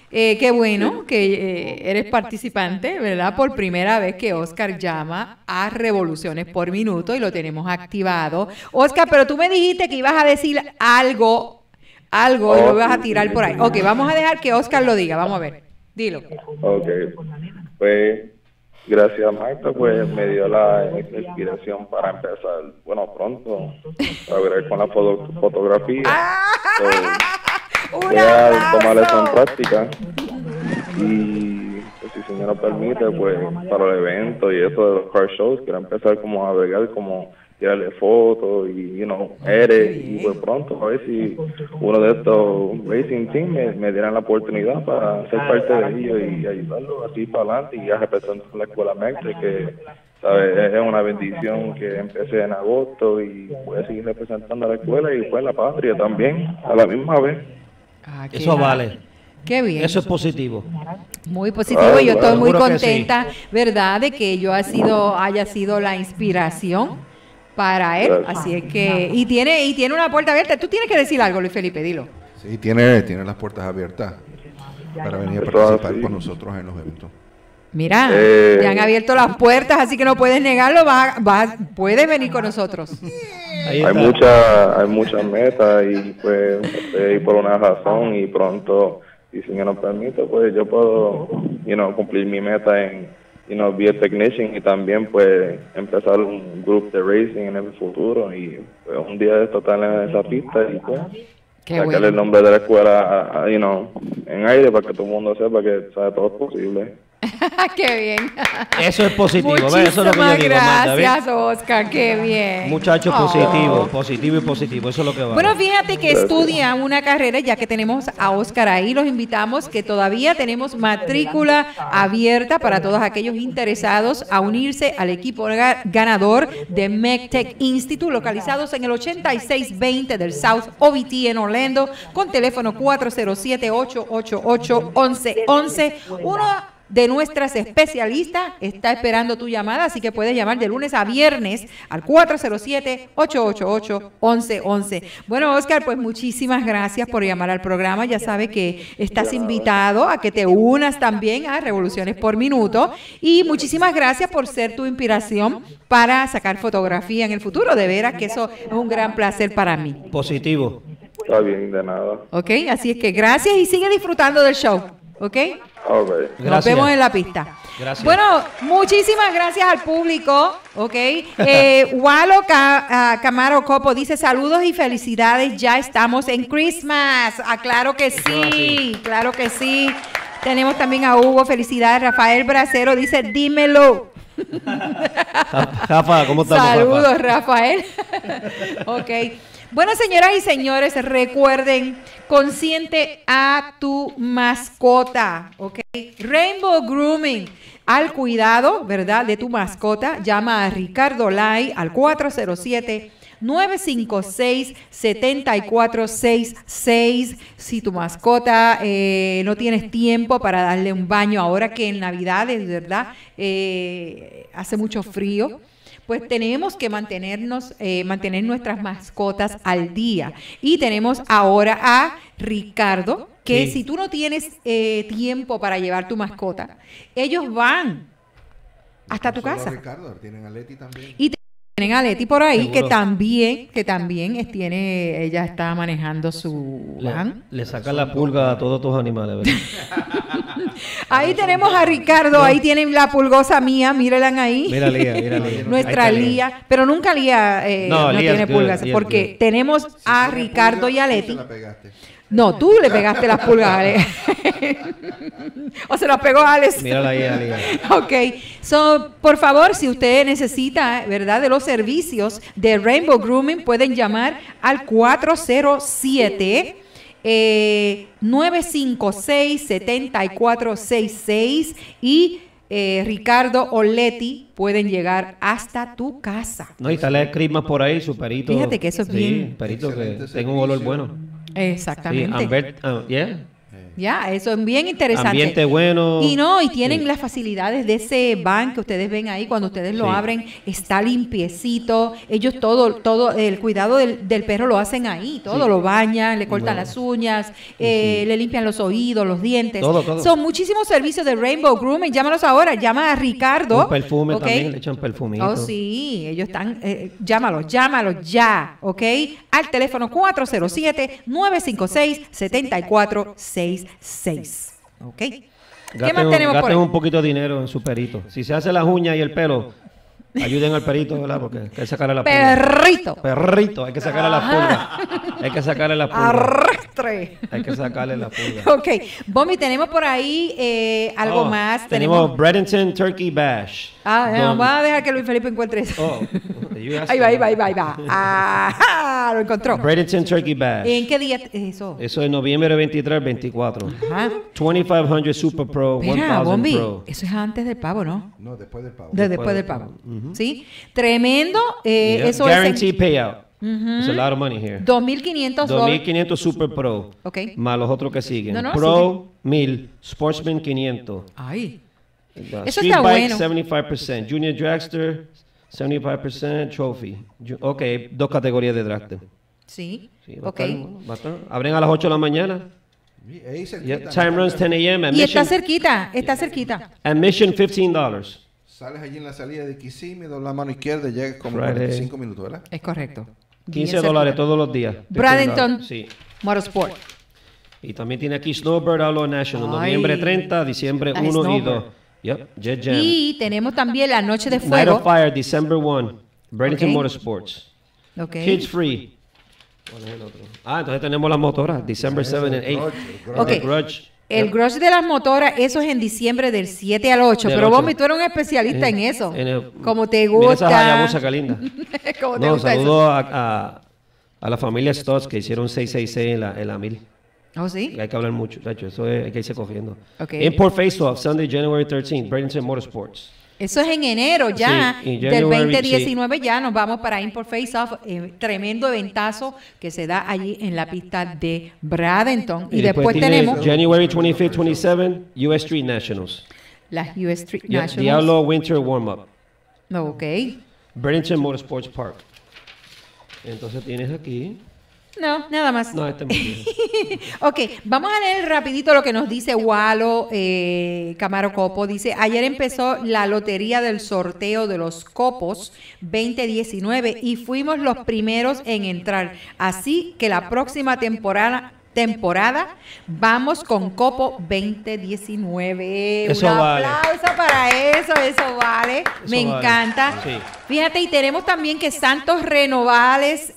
qué bueno que eres participante, ¿verdad? Por primera vez que Oscar llama a Revoluciones por Minuto y lo tenemos activado. Oscar, pero tú me dijiste que ibas a decir algo y lo ibas a tirar por ahí. Ok, vamos a dejar que Oscar lo diga, vamos a ver. Dilo. Ok, pues gracias, Marta, pues me dio la inspiración para empezar, bueno, pronto, a ver con la fotografía. Voy a tomar eso en práctica y pues, si el señor nos permite, pues para el evento y eso de los car shows, quiero empezar como a agregar, como tirarle fotos y, eres, y pues pronto a ver si uno de estos racing team me dieran la oportunidad para ser parte de ellos y ayudarlos así para adelante y a representar la escuela MechTech, que ¿sabes? Es una bendición que empecé en agosto y voy a seguir representando a la escuela y pues la patria también a la misma vez. Ah, eso vale. Qué bien. Eso es positivo. Muy positivo. Claro, yo estoy muy contenta, sí. ¿Verdad? De que yo haya sido la inspiración para él. Gracias. Así es que y tiene una puerta abierta. Tú tienes que decir algo, Luis Felipe, dilo. Sí, tiene las puertas abiertas para venir a participar con nosotros en los eventos. Mira, te han abierto las puertas, así que no puedes negarlo, puedes venir con nosotros. Hay muchas metas y pues estoy por una razón y pronto, y si me lo permite, pues yo puedo cumplir mi meta en be a technician y también pues empezar un grupo de racing en el futuro y pues, un día de esto estar en esa pista y pues sacarle el nombre de la escuela en aire para que todo el mundo sepa que todo es posible. ¡Qué bien! Eso es positivo. Muchísimas eso es lo que yo digo, gracias, Marta, Oscar. ¡Qué bien! Muchachos, positivo, positivo y positivo. Eso es lo que va. Bueno, fíjate que estudian una carrera, ya que tenemos a Oscar ahí. Los invitamos que todavía tenemos matrícula abierta para todos aquellos interesados a unirse al equipo ganador de MechTech Institute, localizados en el 8620 del South OBT en Orlando, con teléfono 407-888-1111. Uno de nuestras especialistas está esperando tu llamada, así que puedes llamar de lunes a viernes al 407-888-1111. Bueno, Oscar, pues muchísimas gracias por llamar al programa. Ya sabes que estás invitado a que te unas también a Revoluciones por Minuto, y muchísimas gracias por ser tu inspiración para sacar fotografía en el futuro. De veras que eso es un gran placer para mí. Positivo. Está bien, de nada. Ok, así es que gracias y sigue disfrutando del show. ¿Ok? Nos vemos en la pista. Gracias. Bueno, muchísimas gracias al público. Ok. Walo Camaro Copo dice: saludos y felicidades. Ya estamos en Christmas. Ah, claro que sí. Claro que sí. Tenemos también a Hugo. Felicidades. Rafael Bracero dice: dímelo. Rafa, ¿cómo estamos? Saludos, Rafael. Ok. Bueno, señoras y señores, recuerden, consiente a tu mascota, ¿ok? Rainbow Grooming, al cuidado, ¿verdad?, de tu mascota. Llama a Ricardo Lai al 407-956-7466. Si tu mascota no tienes tiempo para darle un baño ahora que en Navidades, ¿verdad?, hace mucho frío, pues tenemos que mantener nuestras mascotas al día. Y tenemos ahora a Ricardo, que si tú no tienes tiempo para llevar tu mascota, ellos van hasta tu casa. Ricardo, tienen a Leti también. Y tienen a Leti por ahí, seguro, que también tiene, ella está manejando su van. Le saca la pulga a todos tus animales, ¿verdad? Ahí tenemos a Ricardo, ahí tienen la pulgosa mía, mírenla ahí. Mira Lía, mira Lía. Nuestra Lía, pero nunca Lía no Lía tiene pulgas, porque tenemos a Ricardo y a Leti. La pegaste. No, tú le pegaste las pulgas, Alex. O se las pegó Alex. Mírala ahí, Alex. Ok. So, por favor, si usted necesita, ¿verdad?, de los servicios de Rainbow Grooming, pueden llamar al 407 956-7466 y Ricardo Oletti pueden llegar hasta tu casa. No, y sale el Christmas por ahí, su perito. Fíjate que eso es bien. Perito que tenga un olor bueno. Exactamente. Sí, eso es bien interesante. Ambiente bueno. Y no, y tienen las facilidades de ese van que ustedes ven ahí, cuando ustedes lo abren, está limpiecito. Ellos todo el cuidado del perro lo hacen ahí, todo lo bañan, le cortan las uñas, le limpian los oídos, los dientes. Todo. Son muchísimos servicios de Rainbow Grooming. Llámalos ahora, llama a Ricardo. Un perfume también, le echan perfumito. Oh, sí, ellos están, llámalos ya, ¿ok? Al teléfono 407-956-7466. Ok. ¿Qué más tenemos por ahí? Gasten un poquito de dinero en su perito. Si se hace las uñas y el pelo, ayuden al perito, ¿verdad? Porque hay que sacarle la pulga. Perrito, hay que sacarle la pulga. Hay que sacarle la pulga. Arrastre. Hay que sacarle la pulga. Ok. Bomby, tenemos por ahí algo más. Tenemos Bradenton Turkey Bash. Ah, no, va a dejar que Luis Felipe encuentre eso. Ahí va. Ajá, lo encontró. Bradenton Turkey Bash. ¿En qué día es eso? Eso es noviembre 23 al 24. Ajá. 2500 Super Pro, 1000 Bomby, Pro. Eso es antes del pavo, ¿no? No, después del pavo. Después del pavo. ¿Sí? Tremendo. Eso guarantee payout. It's a lot of money here. $2,500 Super Pro. Okay. Más los otros que siguen. Pro 1000, Sportsman 500. Ay. Eso Street está Bike, bueno. 75%. Junior Dragster, 75%. Trophy. Ok, dos categorías de dragster. Sí, ok. Abren a las 8 de la mañana. Time runs 10 a.m. Y está cerquita. Admission $15. Sales allí en la salida de Kissimmee, doblas la mano izquierda y llegas como 45 minutos, ¿verdad? Es correcto. $15 todos los días. Bradenton Motorsport. Y también tiene aquí Snowbird Outlaw National, noviembre 30, diciembre 1 y 2. Jet Jam. Y tenemos también la Noche de Fuego. Night of Fire, December 1, Bradenton Motorsports. Kids Free. ¿Cuál es el otro? Entonces tenemos las motoras, December 7 and 8. Ok. El gross de las motoras, eso es en diciembre del 7 al 8. Pero Bomby, tú eres un especialista en eso. Como te gusta. Esa Hayabusa, qué linda. Como te gusta. Saludo a la familia Stotts que hicieron 666 en la 1000. Oh, sí. Hay que hablar mucho, muchachos. Eso es, hay que irse cogiendo. Okay. Import Face Off, Sunday, January 13, Bradenton Motorsports. Eso es en enero ya, sí, del 2019 sí. Ya nos vamos para Import Face Off, tremendo eventazo que se da allí en la pista de Bradenton. Y después tenemos... January 25, 27, US Street Nationals. Las US Street Nationals. Diablo Winter Warm-Up. Ok. Bradenton Motorsports Park. Entonces tienes aquí... No, nada más. No, está muy bien. Ok, vamos a leer rapidito lo que nos dice Walo Camaro Copo. Dice, ayer empezó la lotería del sorteo de los Copos 2019 y fuimos los primeros en entrar. Así que la próxima temporada vamos con Copo 2019. Eso un vale. Aplauso para eso vale. Eso me vale. Encanta. Sí. Fíjate, y tenemos también que Santos Renovales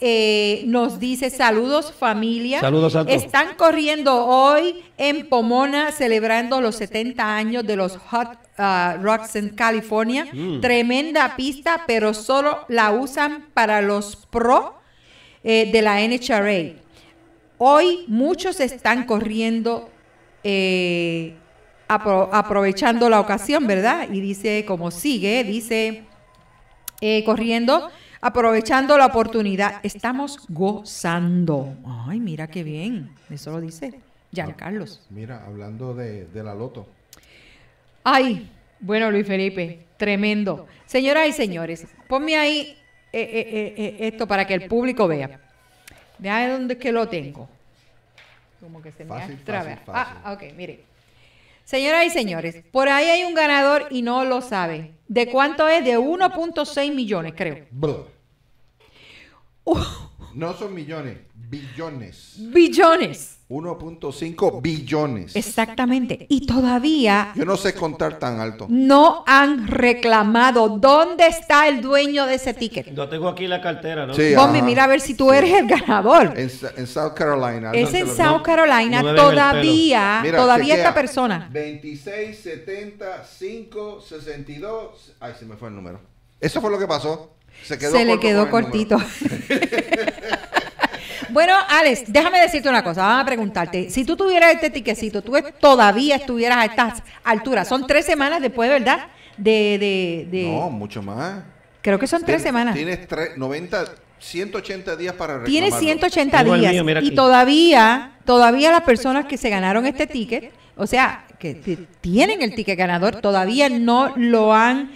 nos dice, saludos familia. Saludos, Santos. Están corriendo hoy en Pomona, celebrando los 70 años de los Hot Rocks en California. Tremenda pista, pero solo la usan para los pro de la NHRA. Hoy muchos están corriendo, aprovechando la ocasión, ¿verdad? Y dice, como sigue, dice, corriendo, aprovechando la oportunidad. Estamos gozando. Ay, mira qué bien. Eso lo dice Giancarlos. Mira, hablando de la loto. Ay, bueno, Luis Felipe, tremendo. Señoras y señores, ponme ahí esto para que el público vea. Vea dónde es que lo tengo. Como que se fácil, me extravea. Ah, ok, mire. Señoras y señores, por ahí hay un ganador y no lo sabe. ¿De cuánto es? De 1.6 millones, creo. No son millones, billones. Billones. 1.5 billones. Exactamente. Y todavía... Yo no sé contar tan alto. No han reclamado. ¿Dónde está el dueño de ese ticket? Lo tengo aquí en la cartera, ¿no? Sí, Bomby, mira a ver si tú eres el ganador. En South Carolina. Es en South Carolina. No todavía, mira, todavía esta persona. 26, 70, 5, 62... Ay, se me fue el número. Eso fue lo que pasó. Se le quedó cortito. Bueno, Alex, déjame decirte una cosa. Vamos a preguntarte. Si tú tuvieras este tiquecito, tú todavía estuvieras a estas alturas. Son 3 semanas después, ¿verdad? No, mucho más. Creo que son 3 semanas. Tienes 180 días para reclamarlo. Tienes 180 días. Y todavía las personas que se ganaron este ticket, o sea, que tienen el ticket ganador, todavía no lo han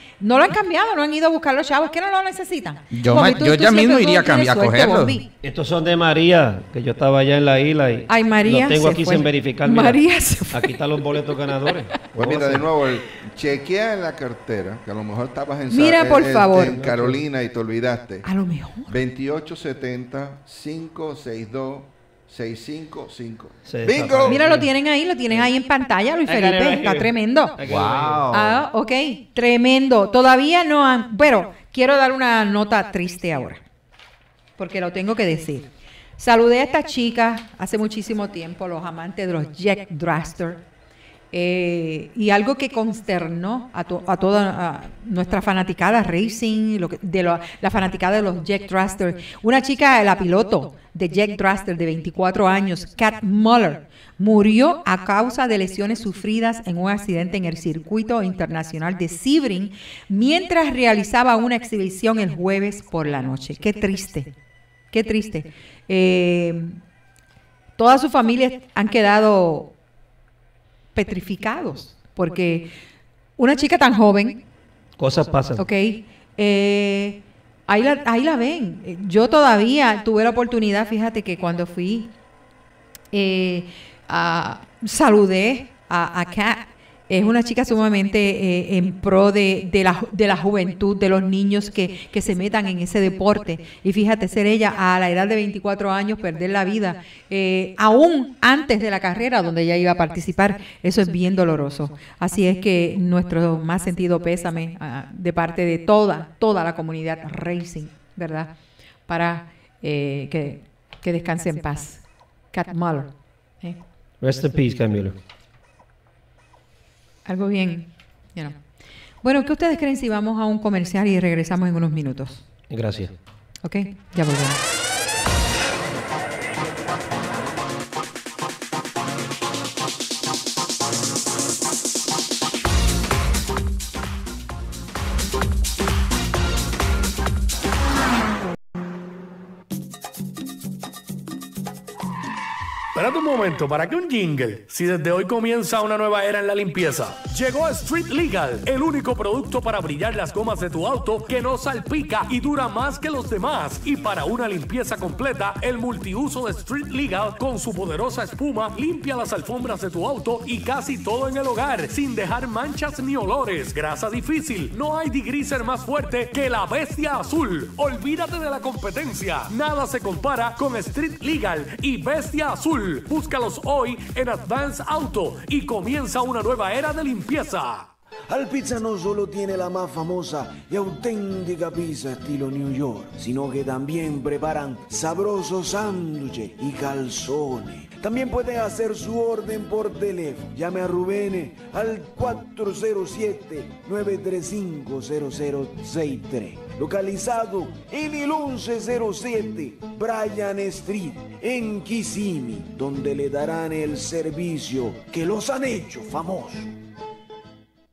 cambiado, no han ido a buscar los chavos, que no lo necesitan. Yo ya mismo iría a cambiar, a cogerlo. Bomby. Estos son de María, que yo estaba allá en la isla y ay, María, los tengo aquí sin verificar. Mira, María se fue. Aquí están los boletos ganadores. Pues mira, de nuevo, chequea en la cartera, que a lo mejor estabas en, mira, por favor. En Carolina y te olvidaste. A lo mejor. 2870 562 655. Bingo. Mira, lo tienen ahí en pantalla, Luis Felipe. Está tremendo. Wow. Ah, ok, tremendo. Todavía no han... Bueno, quiero dar una nota triste ahora, porque lo tengo que decir. Saludé a estas chicas hace muchísimo tiempo, los amantes de los Jack Draster, y algo que consternó a toda nuestra fanaticada racing, la fanaticada de los Jack Draster. Una chica, la piloto de Jack Draster de 24 años, Kat Mueller, murió a causa de lesiones sufridas en un accidente en el circuito internacional de Sebring mientras realizaba una exhibición el jueves por la noche. Qué triste, qué triste. Todas sus familias han quedado... petrificados, porque una chica tan joven, cosas pasan. Ok, ahí la ven. Yo todavía tuve la oportunidad, fíjate que cuando fui saludé a Kat. Es una chica sumamente en pro de la juventud, de los niños que se metan en ese deporte. Y fíjate, ser ella a la edad de 24 años, perder la vida, aún antes de la carrera donde ella iba a participar, eso es bien doloroso. Así es que nuestro más sentido pésame de parte de toda la comunidad racing, ¿verdad? Para que descanse en paz. Kat Mueller. Rest in peace, Camilo. Algo bien. You know. Bueno, ¿qué ustedes creen si vamos a un comercial y regresamos en unos minutos? Gracias. Ok, ya volvemos. Espérate un momento, ¿para qué un jingle? Si desde hoy comienza una nueva era en la limpieza. Llegó Street Legal, el único producto para brillar las gomas de tu auto que no salpica y dura más que los demás. Y para una limpieza completa, el multiuso de Street Legal con su poderosa espuma limpia las alfombras de tu auto y casi todo en el hogar, sin dejar manchas ni olores. Grasa difícil, no hay degreaser más fuerte que la bestia azul. Olvídate de la competencia, nada se compara con Street Legal y Bestia Azul. Búscalos hoy en Advance Auto y comienza una nueva era de limpieza. Al's Pizza no solo tiene la más famosa y auténtica pizza estilo New York, sino que también preparan sabrosos sándwiches y calzones. También pueden hacer su orden por teléfono. Llame a Rubén al 407-935-0063. Localizado en el 1107 Bryan Street, en Kissimmee, donde le darán el servicio que los han hecho famosos.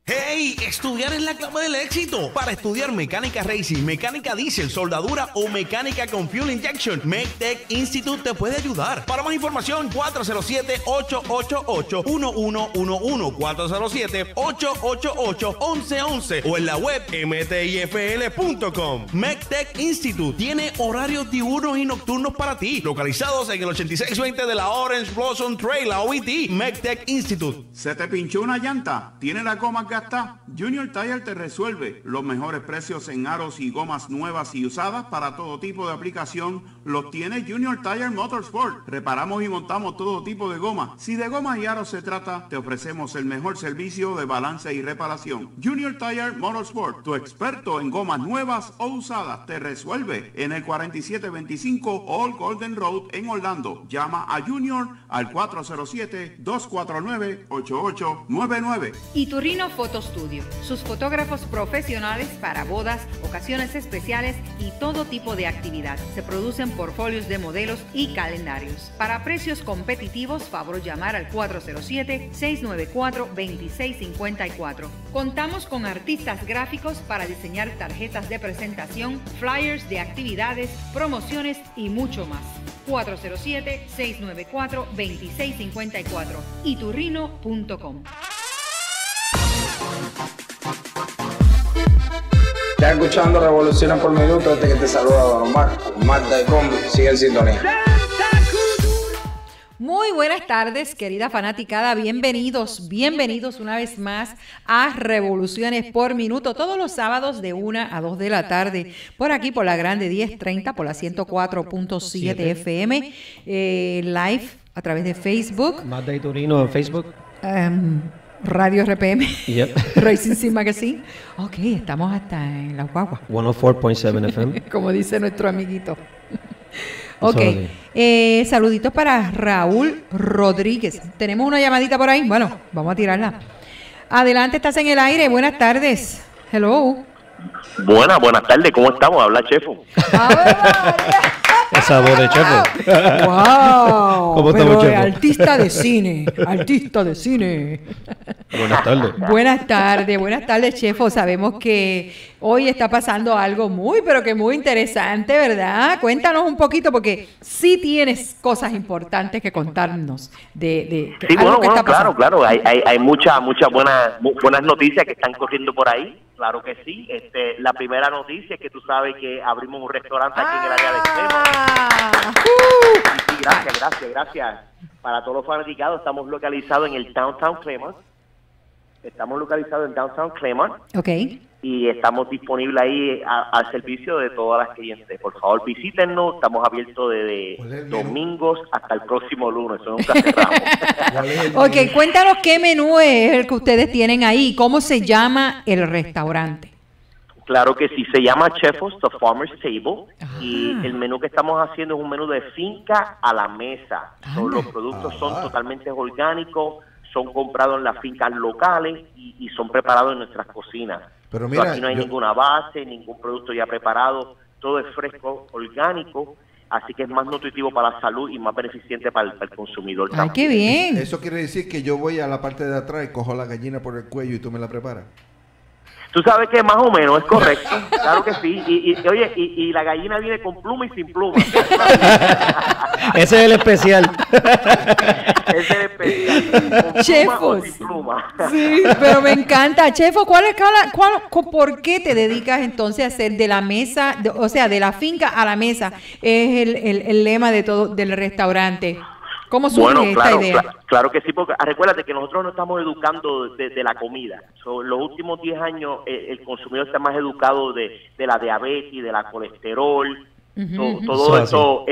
¡Hey! Estudiar es la clave del éxito. Para estudiar mecánica racing, mecánica diésel, soldadura o mecánica con fuel injection, MechTech Institute te puede ayudar. Para más información, 407-888-1111, 407-888-1111 o en la web mtifl.com. MechTech Institute tiene horarios diurnos y nocturnos para ti, localizados en el 8620 de la Orange Blossom Trail, la OIT. MechTech Institute. ¿Se te pinchó una llanta? ¿Tiene la goma gasta? Junior Tire te resuelve. Los mejores precios en aros y gomas nuevas y usadas para todo tipo de aplicación los tiene Junior Tire Motorsport. Reparamos y montamos todo tipo de goma. Si de gomas y aros se trata, te ofrecemos el mejor servicio de balance y reparación. Junior Tire Motorsport, tu experto en gomas nuevas o usadas, te resuelve en el 4725 Old Golden Road en Orlando. Llama a Junior al 407-249-8899. Iturrino Fotostudio, sus fotógrafos profesionales para bodas, ocasiones especiales y todo tipo de actividad. Se producen portfolios de modelos y calendarios. Para precios competitivos, favor llamar al 407-694-2654. Contamos con artistas gráficos para diseñar tarjetas de presentación, flyers de actividades, promociones y mucho más. 407-694-2654. Iturrino.com. Estás escuchando Revoluciones por Minuto, este que te saluda Don Omar, Magda y Bomby, sigue en sintonía. Muy buenas tardes, querida fanaticada, bienvenidos, bienvenidos una vez más a Revoluciones por Minuto, todos los sábados de 1 a 2 de la tarde, por aquí por la Grande 1030, por la 104.7 FM, live a través de Facebook. Magda Iturrino en Facebook. Radio RPM, yep. Racing Sim Magazine. Ok, estamos hasta en la guagua. 104.7 FM. Como dice nuestro amiguito. Ok, saluditos para Raúl Rodríguez. ¿Tenemos una llamadita por ahí? Bueno, vamos a tirarla. Adelante, estás en el aire. Buenas tardes. Hello. Buenas tardes. ¿Cómo estamos? Habla Chefo. Esa voz de Chefo. ¡Wow! ¿Cómo estamos, Chefo? Artista de cine. Artista de cine. Buenas tardes. Buenas tardes, Chefo. Sabemos que hoy está pasando algo muy interesante, ¿verdad? Cuéntanos un poquito, porque sí tienes cosas importantes que contarnos. Sí, bueno, claro. Hay muchas buenas noticias que están corriendo por ahí. Claro que sí. La primera noticia es que tú sabes que abrimos un restaurante aquí en el área de Extremo. Sí, gracias. Para todos los fanaticados, estamos localizados en el Downtown Clemens. Okay. Y estamos disponibles ahí al servicio de todas las clientes. Por favor, visítenos. Estamos abiertos desde domingos hasta el próximo lunes. Eso nunca cerramos. Ok, cuéntanos qué menú es el que ustedes tienen ahí. ¿Cómo se llama el restaurante? Claro que sí. Se llama Chefo's The Farmer's Table. Ajá. Y el menú que estamos haciendo es un menú de finca a la mesa. Los productos son totalmente orgánicos. son comprados en las fincas locales y son preparados en nuestras cocinas. Pero mira, aquí no hay ninguna base, ningún producto ya preparado, todo es fresco, orgánico, así que es más nutritivo para la salud y más beneficiente para el consumidor. ¡Ay, qué bien! Eso quiere decir que yo voy a la parte de atrás y cojo la gallina por el cuello y tú me la preparas. Tú sabes que más o menos es correcto, claro que sí. Oye, la gallina viene con pluma y sin pluma. Ese es el especial. Ese es el especial. Con Chefos. Pluma o sin pluma. Sí, pero me encanta. Chefo, ¿por qué te dedicas entonces a hacer de la mesa, o sea, de la finca a la mesa? Es el lema de todo del restaurante. ¿Cómo surge esta idea? Claro que sí, porque recuérdate que nosotros no estamos educando de la comida. Los últimos 10 años el consumidor está más educado de la diabetes, de la colesterol, todo eso,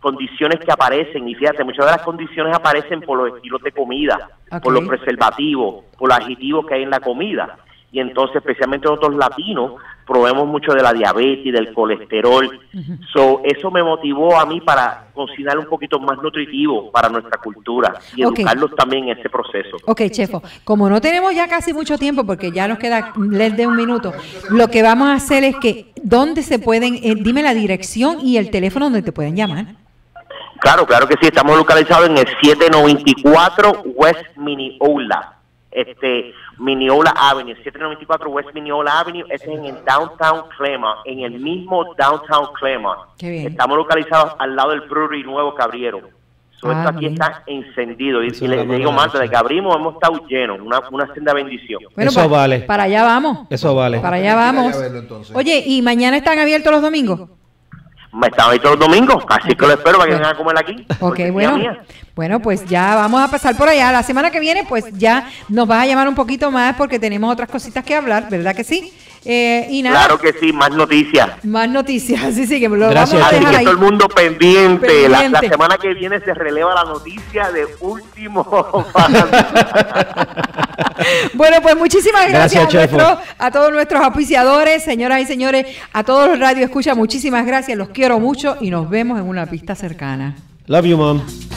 condiciones que aparecen. Y fíjate, muchas de las condiciones aparecen por los estilos de comida, por los preservativos, por los aditivos que hay en la comida. Y entonces, especialmente nosotros latinos, probemos mucho de la diabetes, del colesterol. Eso me motivó a mí para cocinar un poquito más nutritivo para nuestra cultura y educarlos también en ese proceso. Ok, Chefo, como no tenemos ya casi mucho tiempo, porque ya nos queda les de un minuto, lo que vamos a hacer es que, ¿dónde se pueden, dime la dirección y el teléfono donde te pueden llamar? Claro, claro que sí, estamos localizados en el 794 West Mineola. Mineola Avenue, 794 West Mineola Avenue, ese es en el Downtown Clema, en el mismo Downtown Clema. Estamos localizados al lado del Brewery Nuevo Cabriero. Esto aquí está encendido. Y les digo, Marta, de que abrimos hemos estado llenos. Una senda bendición. Bueno, eso vale. Para allá vamos. Eso vale. Para allá vamos. Oye, ¿y mañana están abiertos los domingos? Me estaba ahí todos los domingos, así que lo espero para que vengan a comer aquí. Ok, bueno, pues ya vamos a pasar por allá. La semana que viene, pues ya nos vas a llamar un poquito más porque tenemos otras cositas que hablar, ¿verdad que sí? Y nada. Claro que sí, más noticias. Más noticias, sí, que lo vamos a dejar ahí. Todo el mundo pendiente. La semana que viene se releva la noticia de último. Bueno, pues muchísimas gracias a todos nuestros auspiciadores, señoras y señores, a todos los radioescuchas, muchísimas gracias, los quiero mucho y nos vemos en una pista cercana. Love you, Mom.